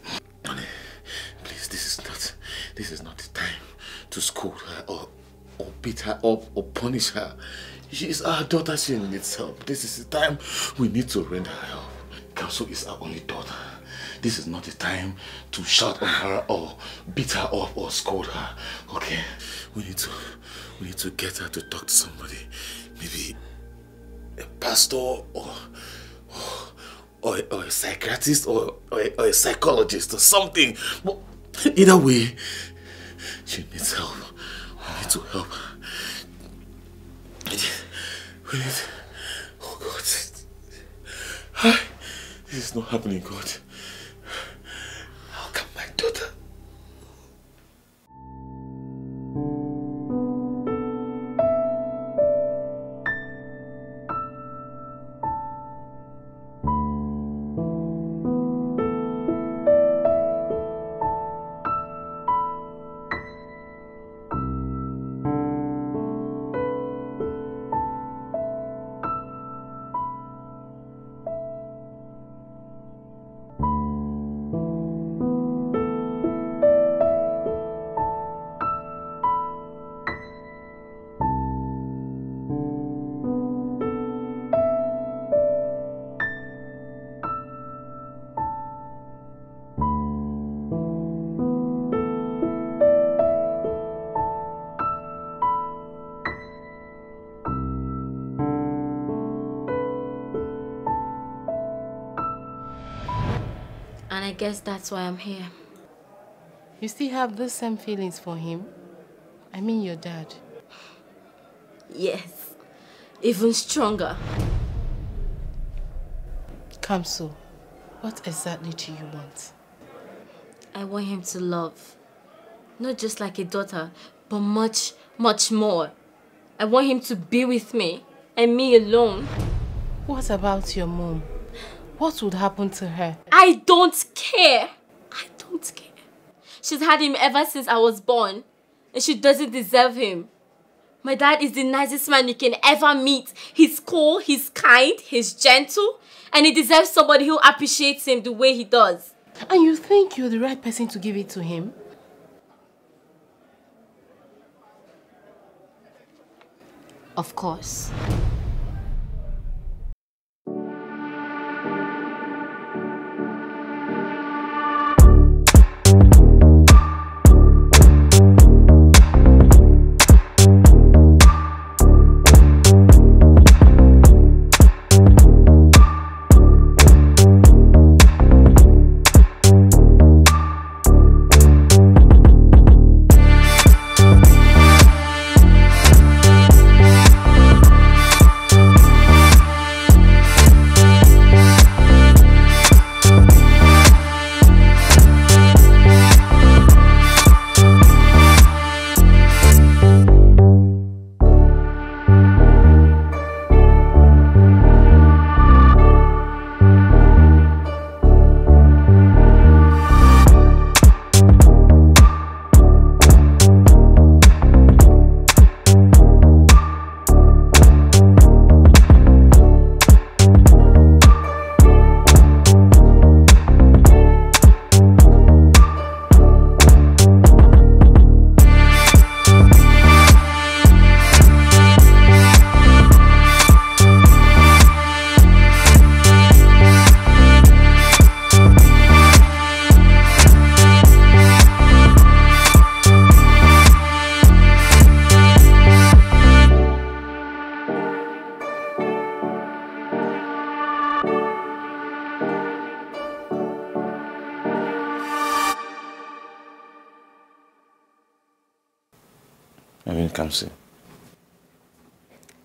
This is not the time to scold her or, or beat her up or punish her. She is our daughter, she needs help. This is the time we need to render her help. Council is our only daughter. This is not the time to shout at her or beat her up or scold her. Okay? We need to we need to get her to talk to somebody. Maybe a pastor or or, or, or a psychiatrist or, or, a, or a psychologist or something. But either way, she needs help. We need to help her. We need... Oh, God. This is not happening, God. How can my daughter... I guess that's why I'm here. You still have those same feelings for him? I mean your dad. Yes, even stronger. Kamso, what exactly do you want? I want him to love. Not just like a daughter, but much, much more. I want him to be with me, and me alone. What about your mom? What would happen to her? I don't care. I don't care. She's had him ever since I was born, and she doesn't deserve him. My dad is the nicest man you can ever meet. He's cool, he's kind, he's gentle, and he deserves somebody who appreciates him the way he does. And you think you're the right person to give it to him? Of course.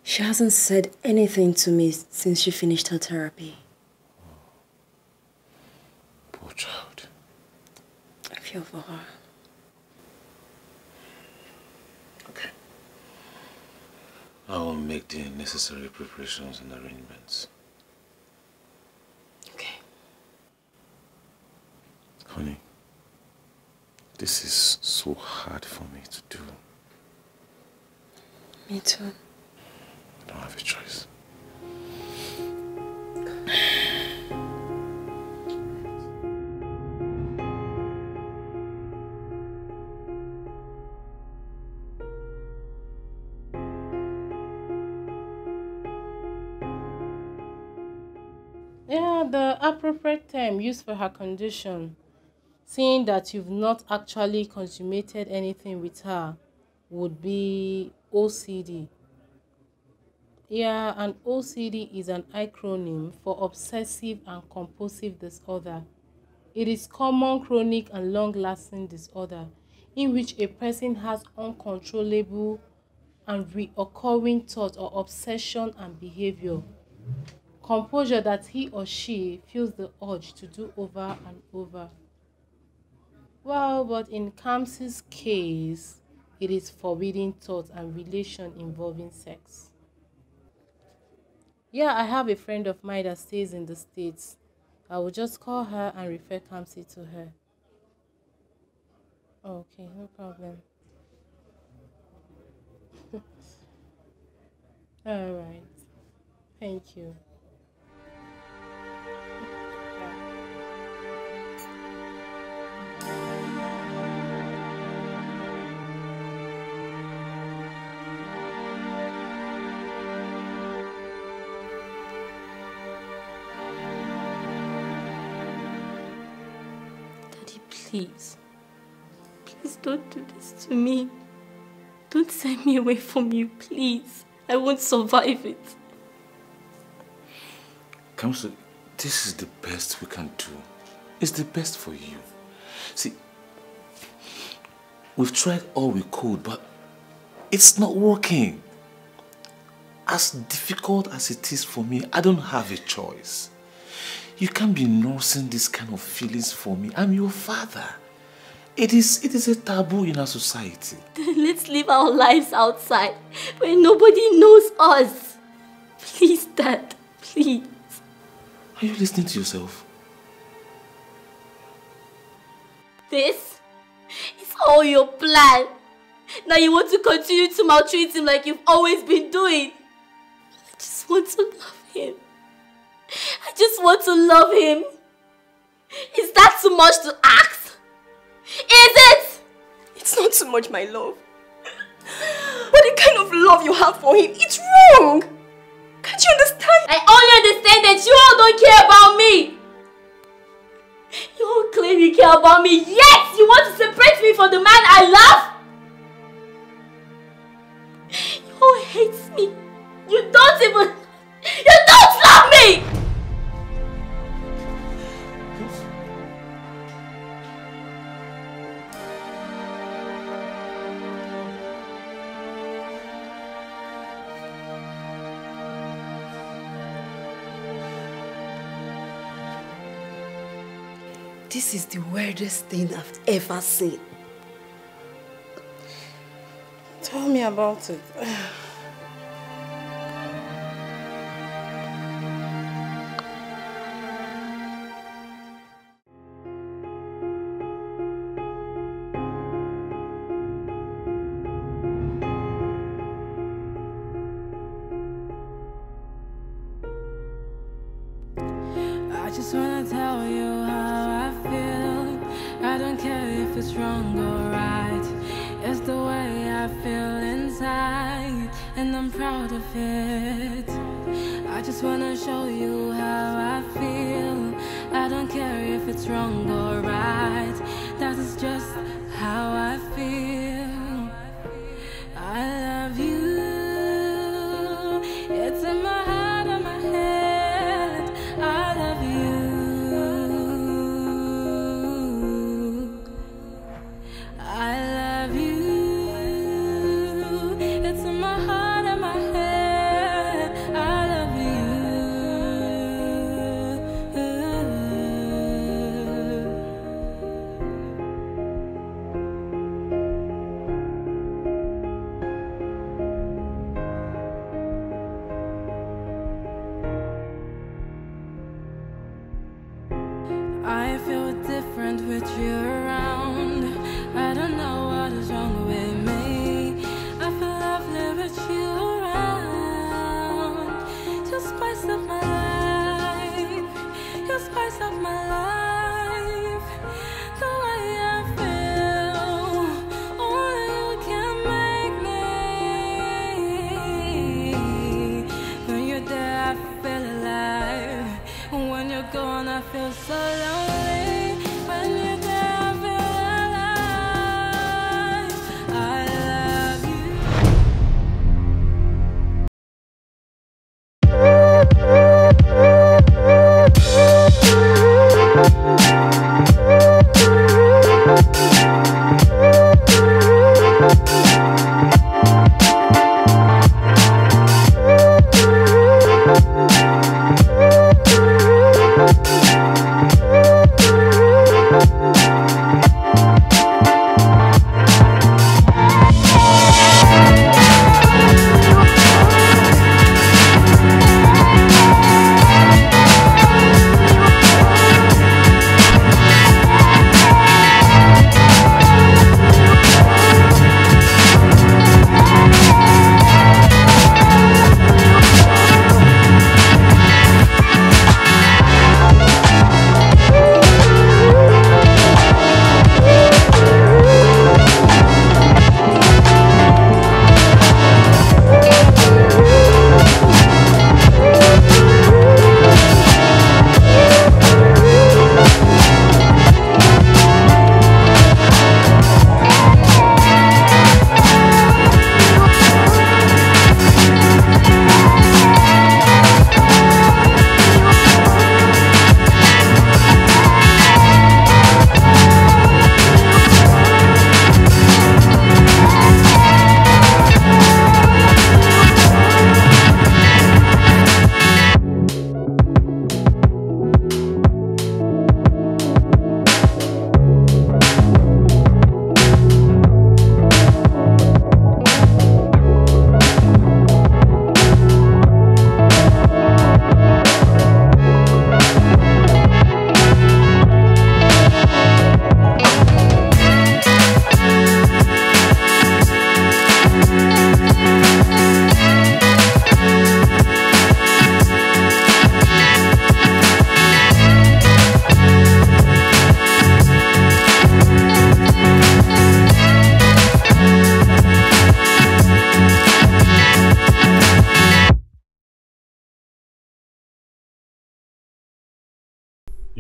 She hasn't said anything to me since she finished her therapy. Oh. Poor child. I feel for her. Okay. I will make the necessary preparations and arrangements. Okay. Honey, this is so hard for me to do. Me too. I don't have a choice. Yeah, the appropriate term used for her condition, seeing that you've not actually consummated anything with her, would be O C D. Yeah, and O C D is an acronym for Obsessive and Compulsive Disorder. It is common, chronic, and long-lasting disorder in which a person has uncontrollable and reoccurring thought or obsession and behavior. Composure that he or she feels the urge to do over and over. Well, but in Kamsi's case, it is forbidden thoughts and relation involving sex. Yeah, I have a friend of mine that stays in the States. I will just call her and refer Kamsi to her. Okay, no problem. All right. Thank you. Please, please don't do this to me. Don't send me away from you, please. I won't survive it. Council, this is the best we can do. It's the best for you. See, we've tried all we could, but It's not working. As difficult as it is for me, I don't have a choice. You can't be nursing this kind of feelings for me. I'm your father. It is, it is a taboo in our society. Let's live our lives outside where nobody knows us. Please, Dad. Please. Are you listening to yourself? This is all your plan. Now you want to continue to maltreat him like you've always been doing. I just want to love him. I just want to love him. Is that too much to ask? Is it? It's not too much, my love. What the kind of love you have for him, it's wrong. Can't you understand? I only understand that you all don't care about me. You all claim you care about me, yet you want to separate me from the man I love? You all hate me. You don't even... You don't love me! This is the weirdest thing I've ever seen. Tell me about it.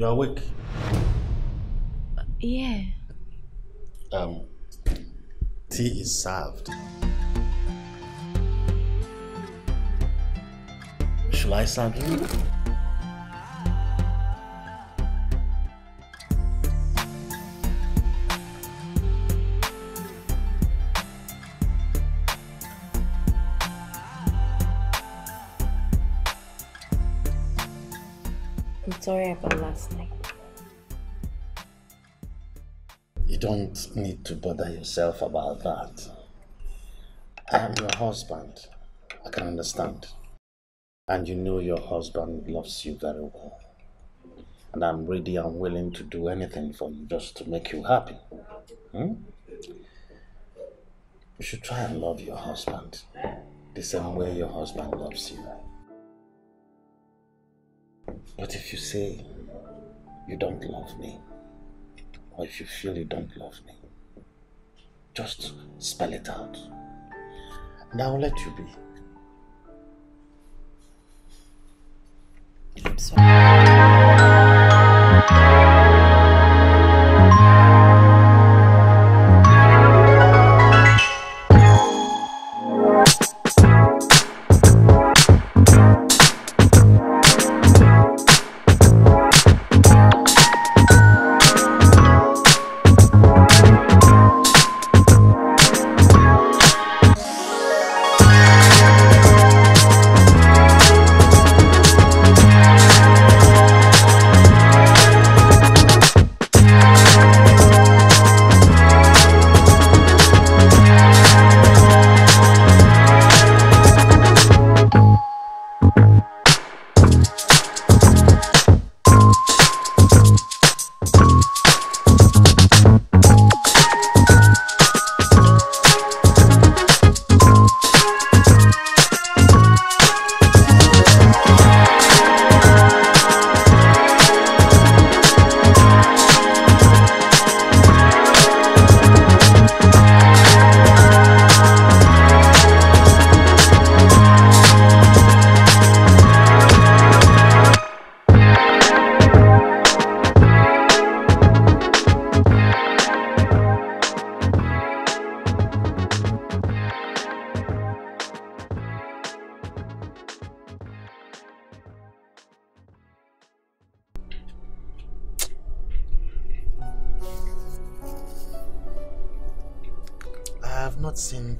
You're awake. Uh, yeah. Um, tea is served. Shall I serve you? I'm sorry about last night. You don't need to bother yourself about that. I am your husband. I can understand. And you know your husband loves you very well. And I'm ready and willing to do anything for you just to make you happy. Hmm? You should try and love your husband the same way your husband loves you. But if you say you don't love me, or if you feel you don't love me, just spell it out. And I will let you be. I'm sorry.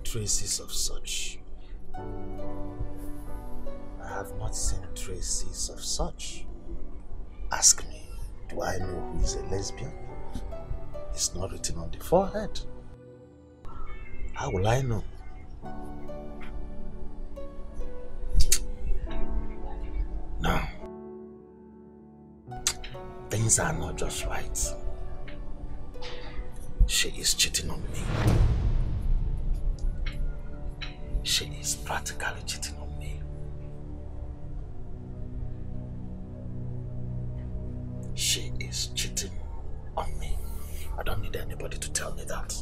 Traces of such. I have not seen traces of such. Ask me, do I know who is a lesbian? It's not written on the forehead. How will I know? No. Things are not just right. She is cheating on me. She is practically cheating on me. She is cheating on me. I don't need anybody to tell me that.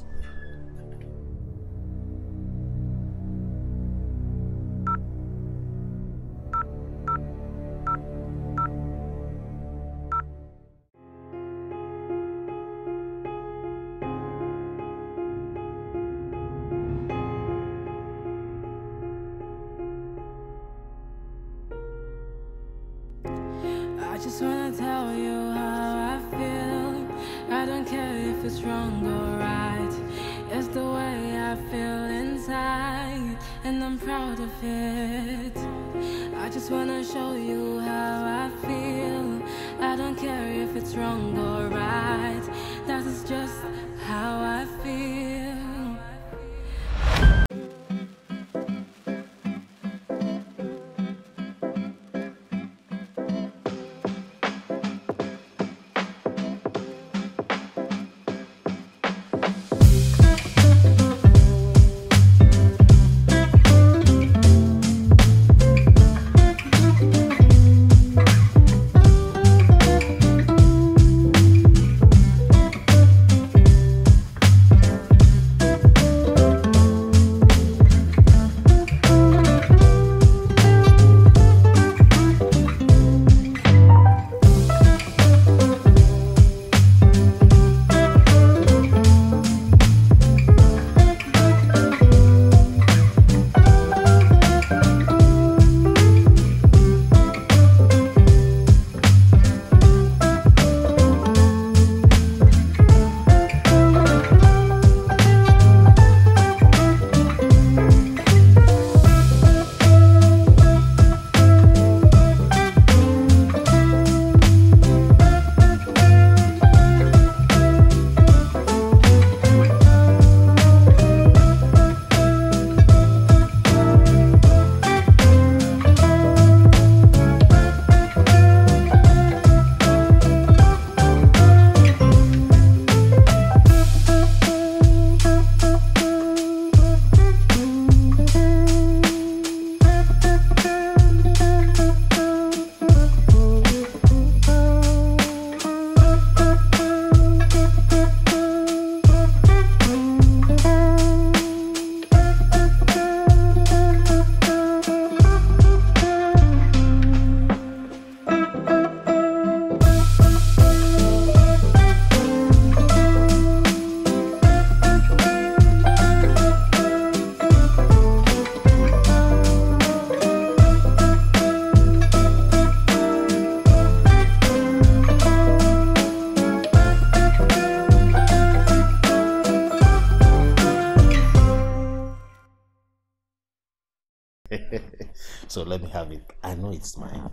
So let me have it. I know it's mine.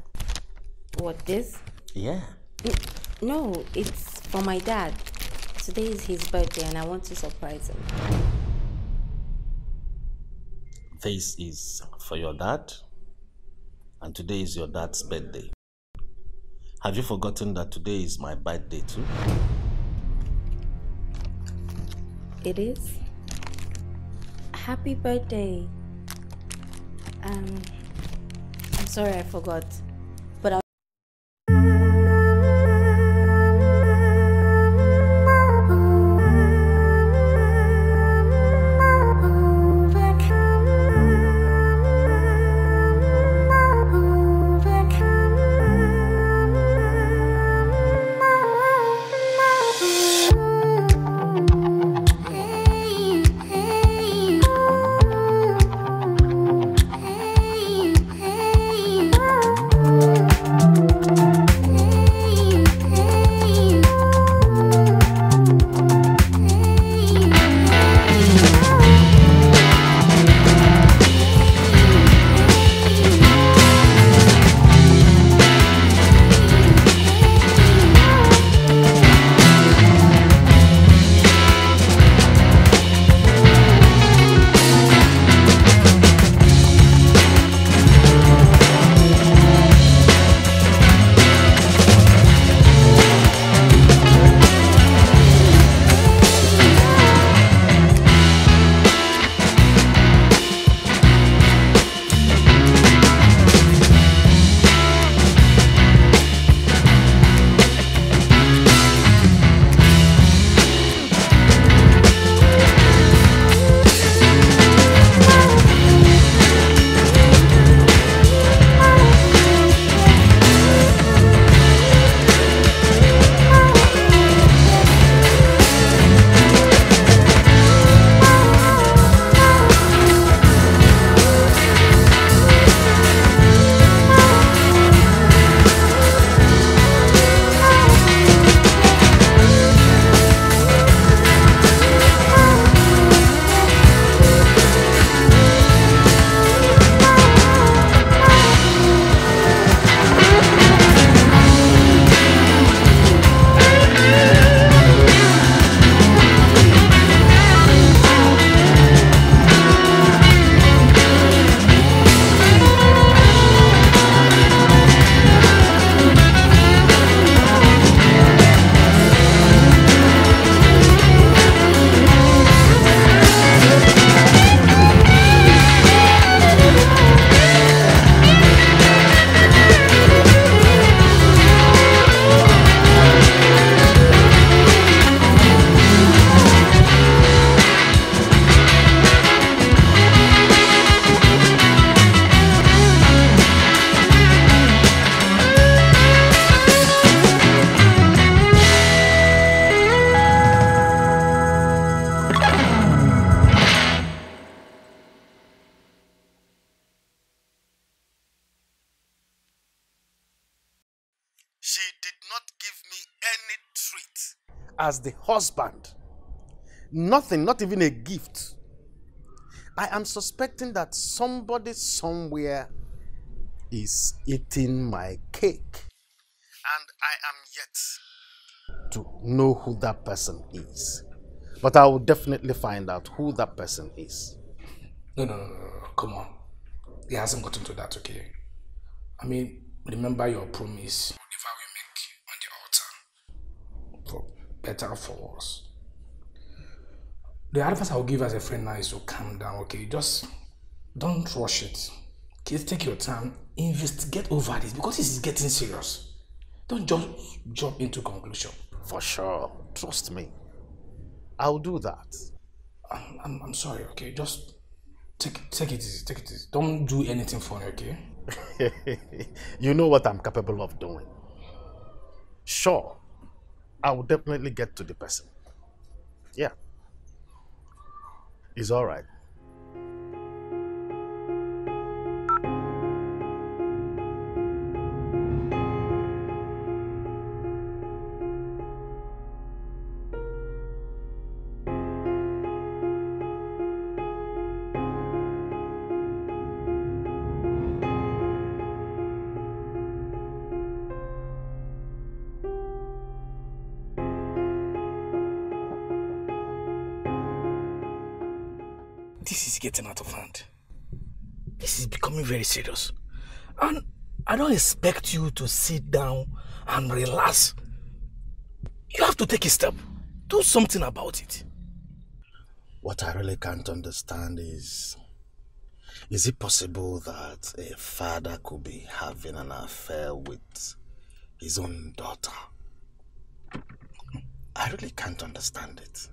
What, this? Yeah. No, it's for my dad. Today is his birthday and I want to surprise him. This is for your dad? And today is your dad's birthday. Have you forgotten that today is my birthday too? It is? Happy birthday. Um, I'm sorry I forgot. As the husband, nothing, not even a gift. I am suspecting that somebody somewhere is eating my cake. And I am yet to know who that person is. But I will definitely find out who that person is. No, no, no, no, no. Come on. He hasn't gotten to that, okay? I mean, remember your promise. Better for us. The advice I'll give as a friend now is to calm down, okay? Just don't rush it. Kids, take your time, investigate over this because this is getting serious. Don't just jump into conclusion. For sure, trust me. I'll do that. I'm, I'm, I'm sorry, okay? Just take take it easy, take it easy. Don't do anything funny, okay? You know what I'm capable of doing. Sure. I will definitely get to the person. Yeah. It's all right. This is getting out of hand. This is becoming very serious. And I don't expect you to sit down and relax. You have to take a step. Do something about it. What I really can't understand is, is it possible that a father could be having an affair with his own daughter? I really can't understand it.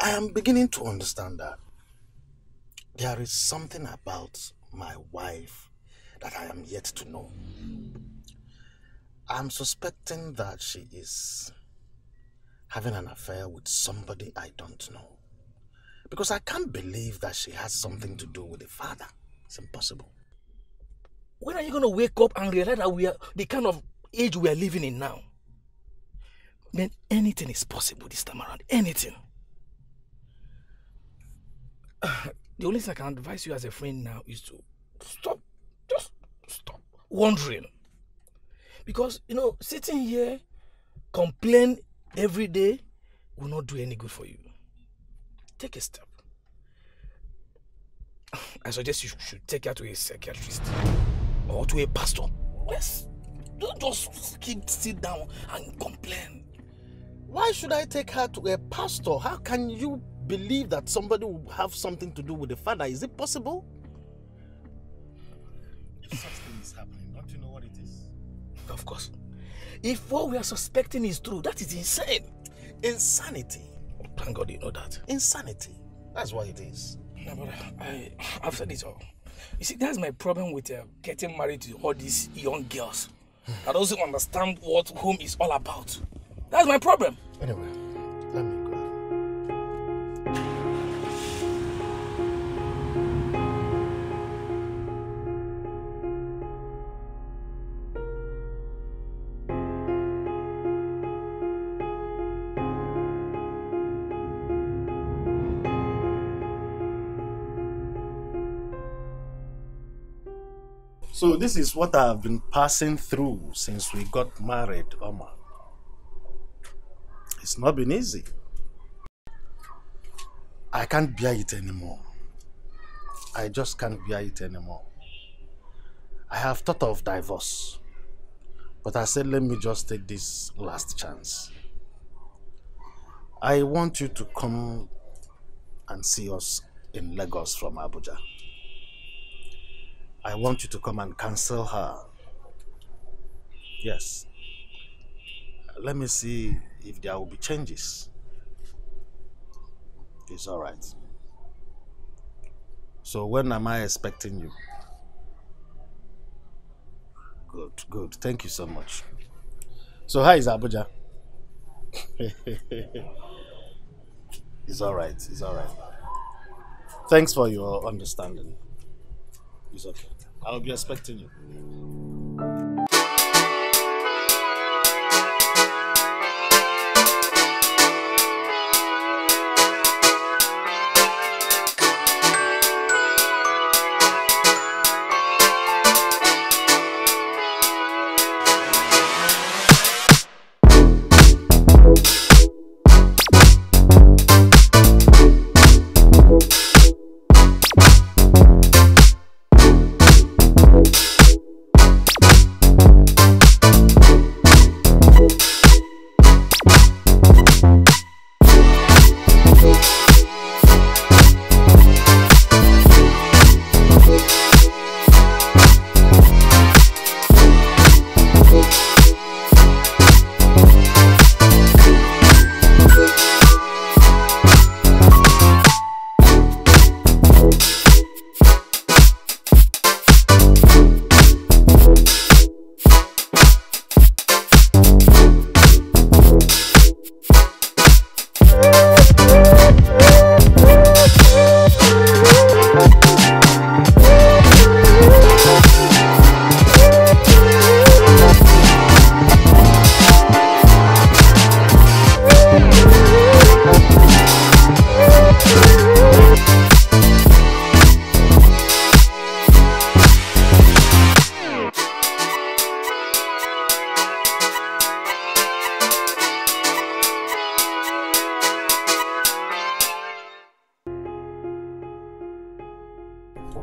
I am beginning to understand that there is something about my wife that I am yet to know. I'm suspecting that she is having an affair with somebody I don't know. Because I can't believe that she has something to do with the father. It's impossible. When are you going to wake up and realize that we are the kind of age we are living in now? Then anything is possible this time around. Anything. Uh, the only thing I can advise you as a friend now is to stop. Just stop wondering. Because, you know, sitting here, complain every day will not do any good for you. Take a step. I suggest you should take her to a psychiatrist or to a pastor. Yes. Don't just keep sit down and complain. Why should I take her to a pastor? How can you believe that somebody will have something to do with the father? Is it possible? If such thing is happening, don't you know what it is? Of course. If what we are suspecting is true, that is insane. Insanity. Thank God you know that. Insanity. That's what it is. No, but I, I've said it all. You see, that's my problem with uh, getting married to all these young girls. I don't understand what home is all about. That's my problem. Anyway, let me go. So this is what I've been passing through since we got married, Omar. It's not been easy. I can't bear it anymore. I just can't bear it anymore. I have thought of divorce, but I said, let me just take this last chance. I want you to come and see us in Lagos from Abuja. I want you to come and cancel her. Yes. Let me see if there will be changes. It's all right. So when am I expecting you? Good, good. Thank you so much. So how is Abuja? It's all right. It's all right. Thanks for your understanding. It's okay. I'll be expecting you. The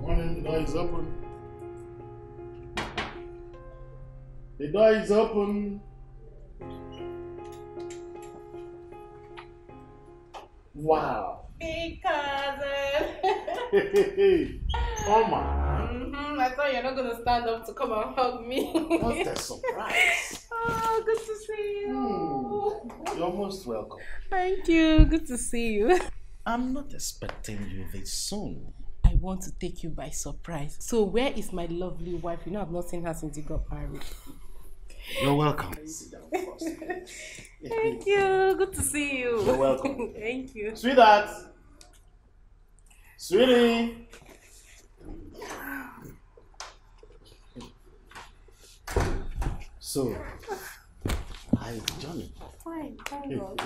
one in the door is open. The door is open. Wow. Because Omar. Mm-hmm. I thought you're not gonna stand up to come and hug me. What a surprise! Oh, good to see you. Mm. You're most welcome. Thank you. Good to see you. I'm not expecting you this soon. I want to take you by surprise. So where is my lovely wife? You know I've not seen her since you got married. You're welcome. Thank you. Good to see you. You're welcome. Thank you. Sweetheart. Sweetie. So, hi, Johnny. Hi, thank God.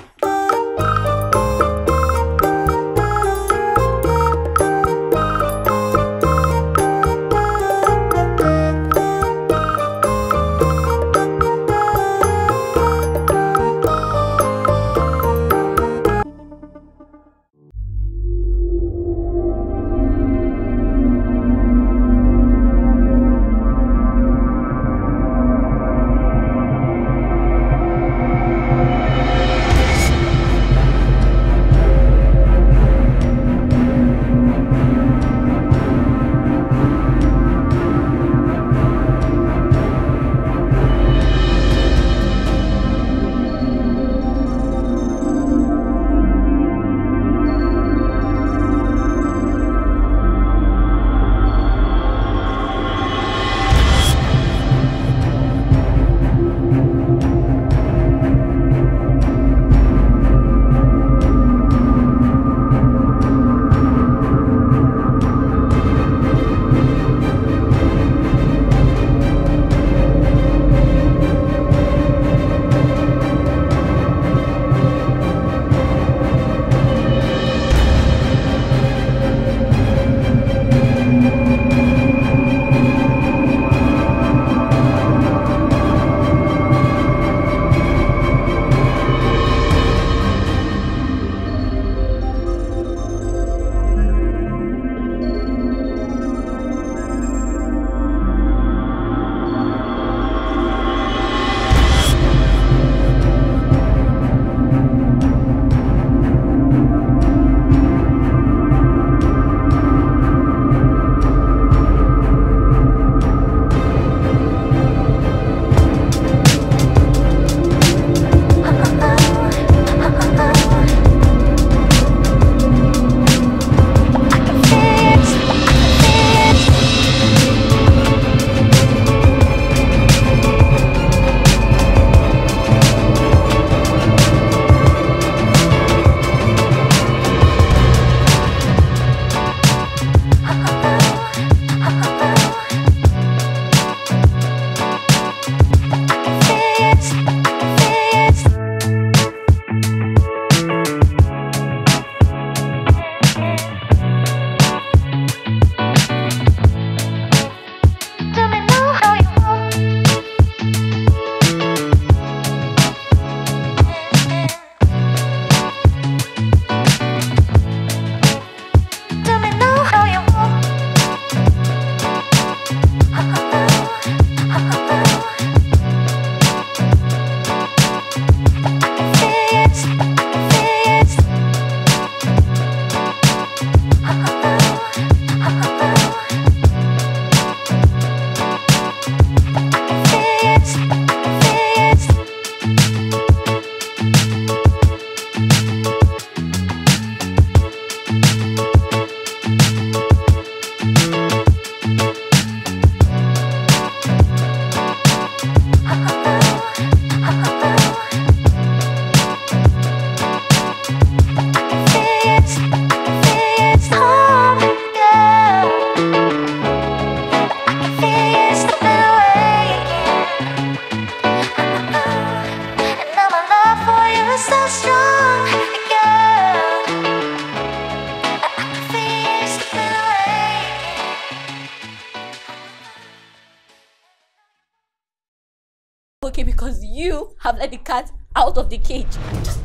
Let the cat out of the cage. Just,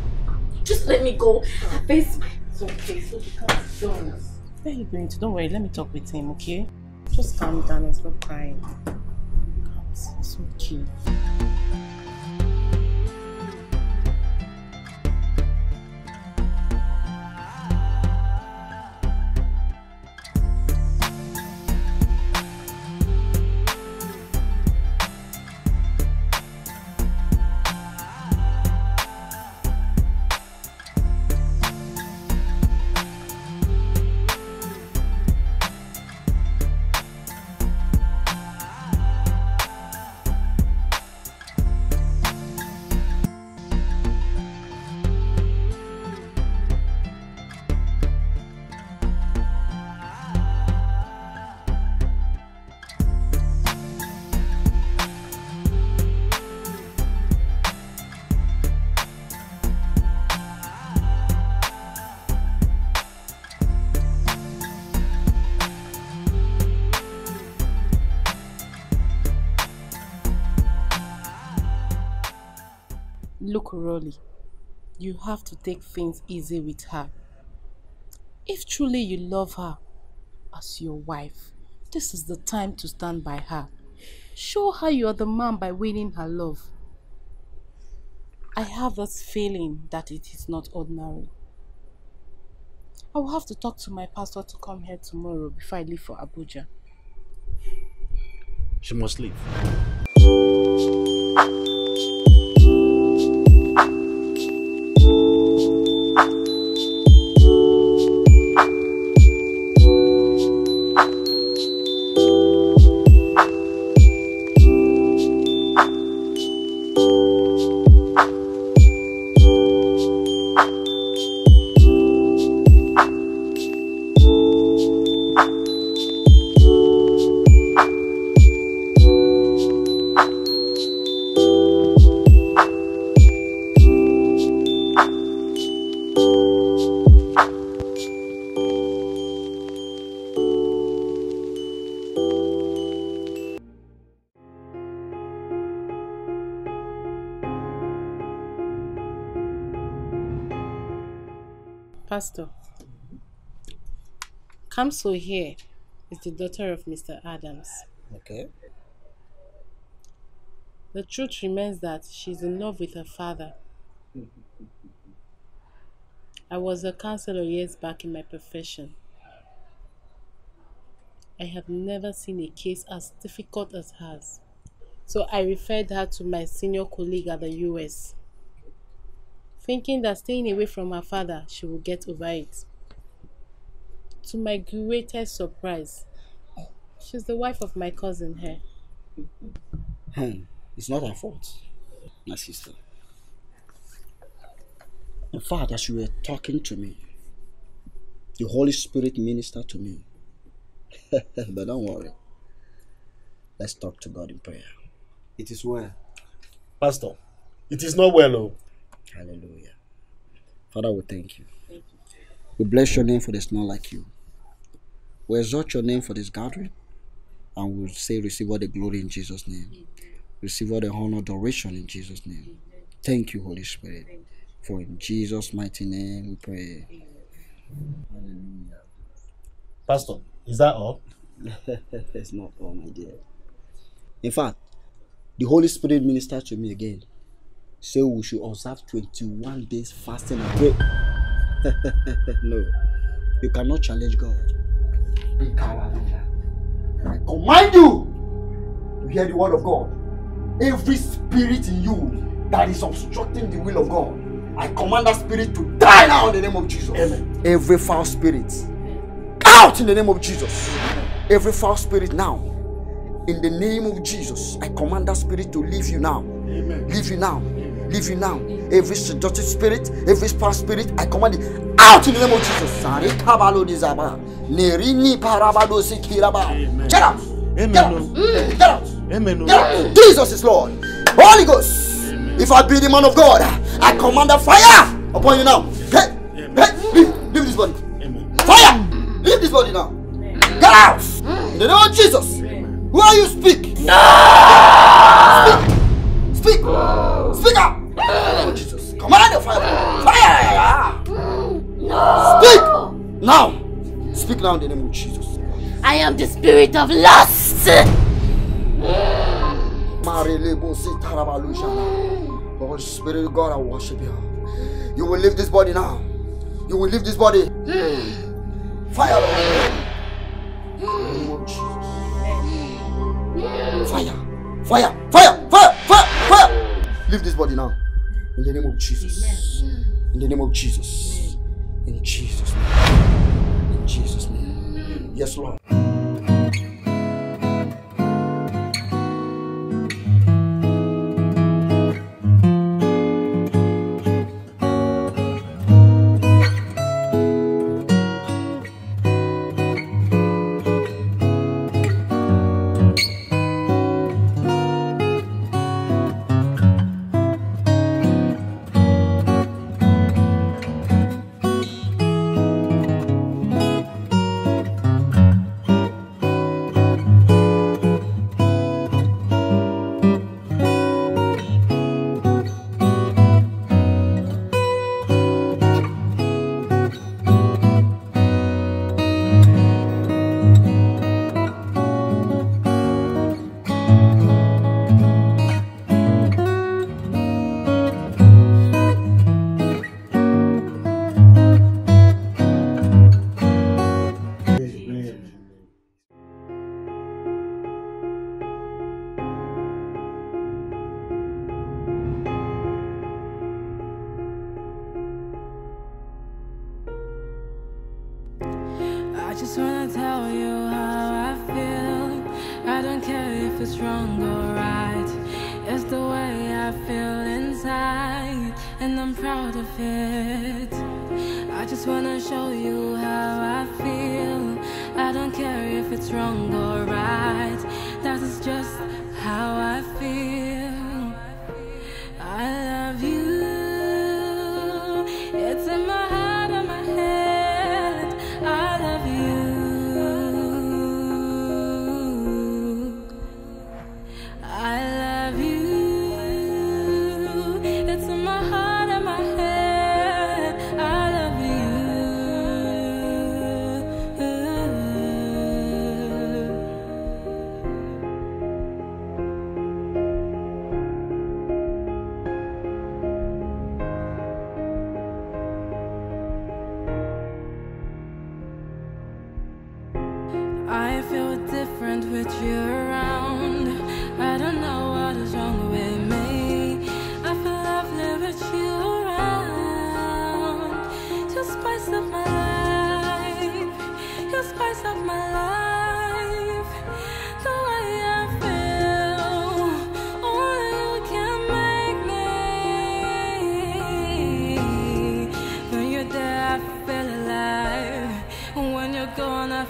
just let me go. I face my It's okay, so you can't join us. Where are you going to? Don't worry, let me talk with him, okay? Just calm down and stop crying. It's okay. Look, Rolly, you have to take things easy with her. If truly you love her as your wife, this is the time to stand by her. Show her you are the man by winning her love. I have that feeling that it is not ordinary. I will have to talk to my pastor to come here tomorrow before I leave for Abuja. She must leave. Pastor, Kamso here is the daughter of Mister Adams. Okay. The truth remains that she's in love with her father. I was a counselor years back in my profession. I have never seen a case as difficult as hers. So I referred her to my senior colleague at the U S thinking that staying away from her father, she will get over it. To my greatest surprise, she's the wife of my cousin here. Hmm. It's not her fault, my sister. In fact, as you were talking to me, the Holy Spirit ministered to me. But don't worry. Let's talk to God in prayer. It is well. Pastor, it is not well, oh. Hallelujah. Father, we thank you. Thank you. We bless your name for this none like you. We exalt your name for this gathering. And we say, receive all the glory in Jesus' name. Amen. Receive all the honor, adoration in Jesus' name. Amen. Thank you, Holy Spirit. You. For in Jesus' mighty name we pray. Amen. Hallelujah. Pastor, is that all? It's not all, my dear. In fact, the Holy Spirit ministered to me again. So we should observe twenty-one days fasting and pray. No, you cannot challenge God. I command you to hear the word of God. Every spirit in you that is obstructing the will of God, I command that spirit to die now in the name of Jesus. Amen. Every foul spirit, out in the name of Jesus. Every foul spirit now, in the name of Jesus, I command that spirit to leave you now. Amen. Leave you now. Leave you now. Every seductive spirit, every past spirit, I command it out in the name of Jesus. Amen. Get out. Amen. Get out. Amen. Get out. Amen. Get out. Jesus is Lord. Holy Ghost. Amen. If I be the man of God, I command a fire upon you now. Hey, hey, leave, leave this body. Amen. Fire. Leave this body now. Amen. Get out. In the name of Jesus. Amen. Who are you speak? No. Speak. Speak! Speak up! Jesus! Command the fire! Fire! Speak! Now! Speak now in the name of Jesus. I am the spirit of lust! Oh, Spirit of God, I worship you. You will leave this body now. You will leave this body. Fire! Fire! Fire! Fire! Fire! Fire! Fire! Leave this body now. In the name of Jesus. In the name of Jesus. In Jesus' name. In Jesus' name. Yes, Lord.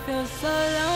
Feel so alone.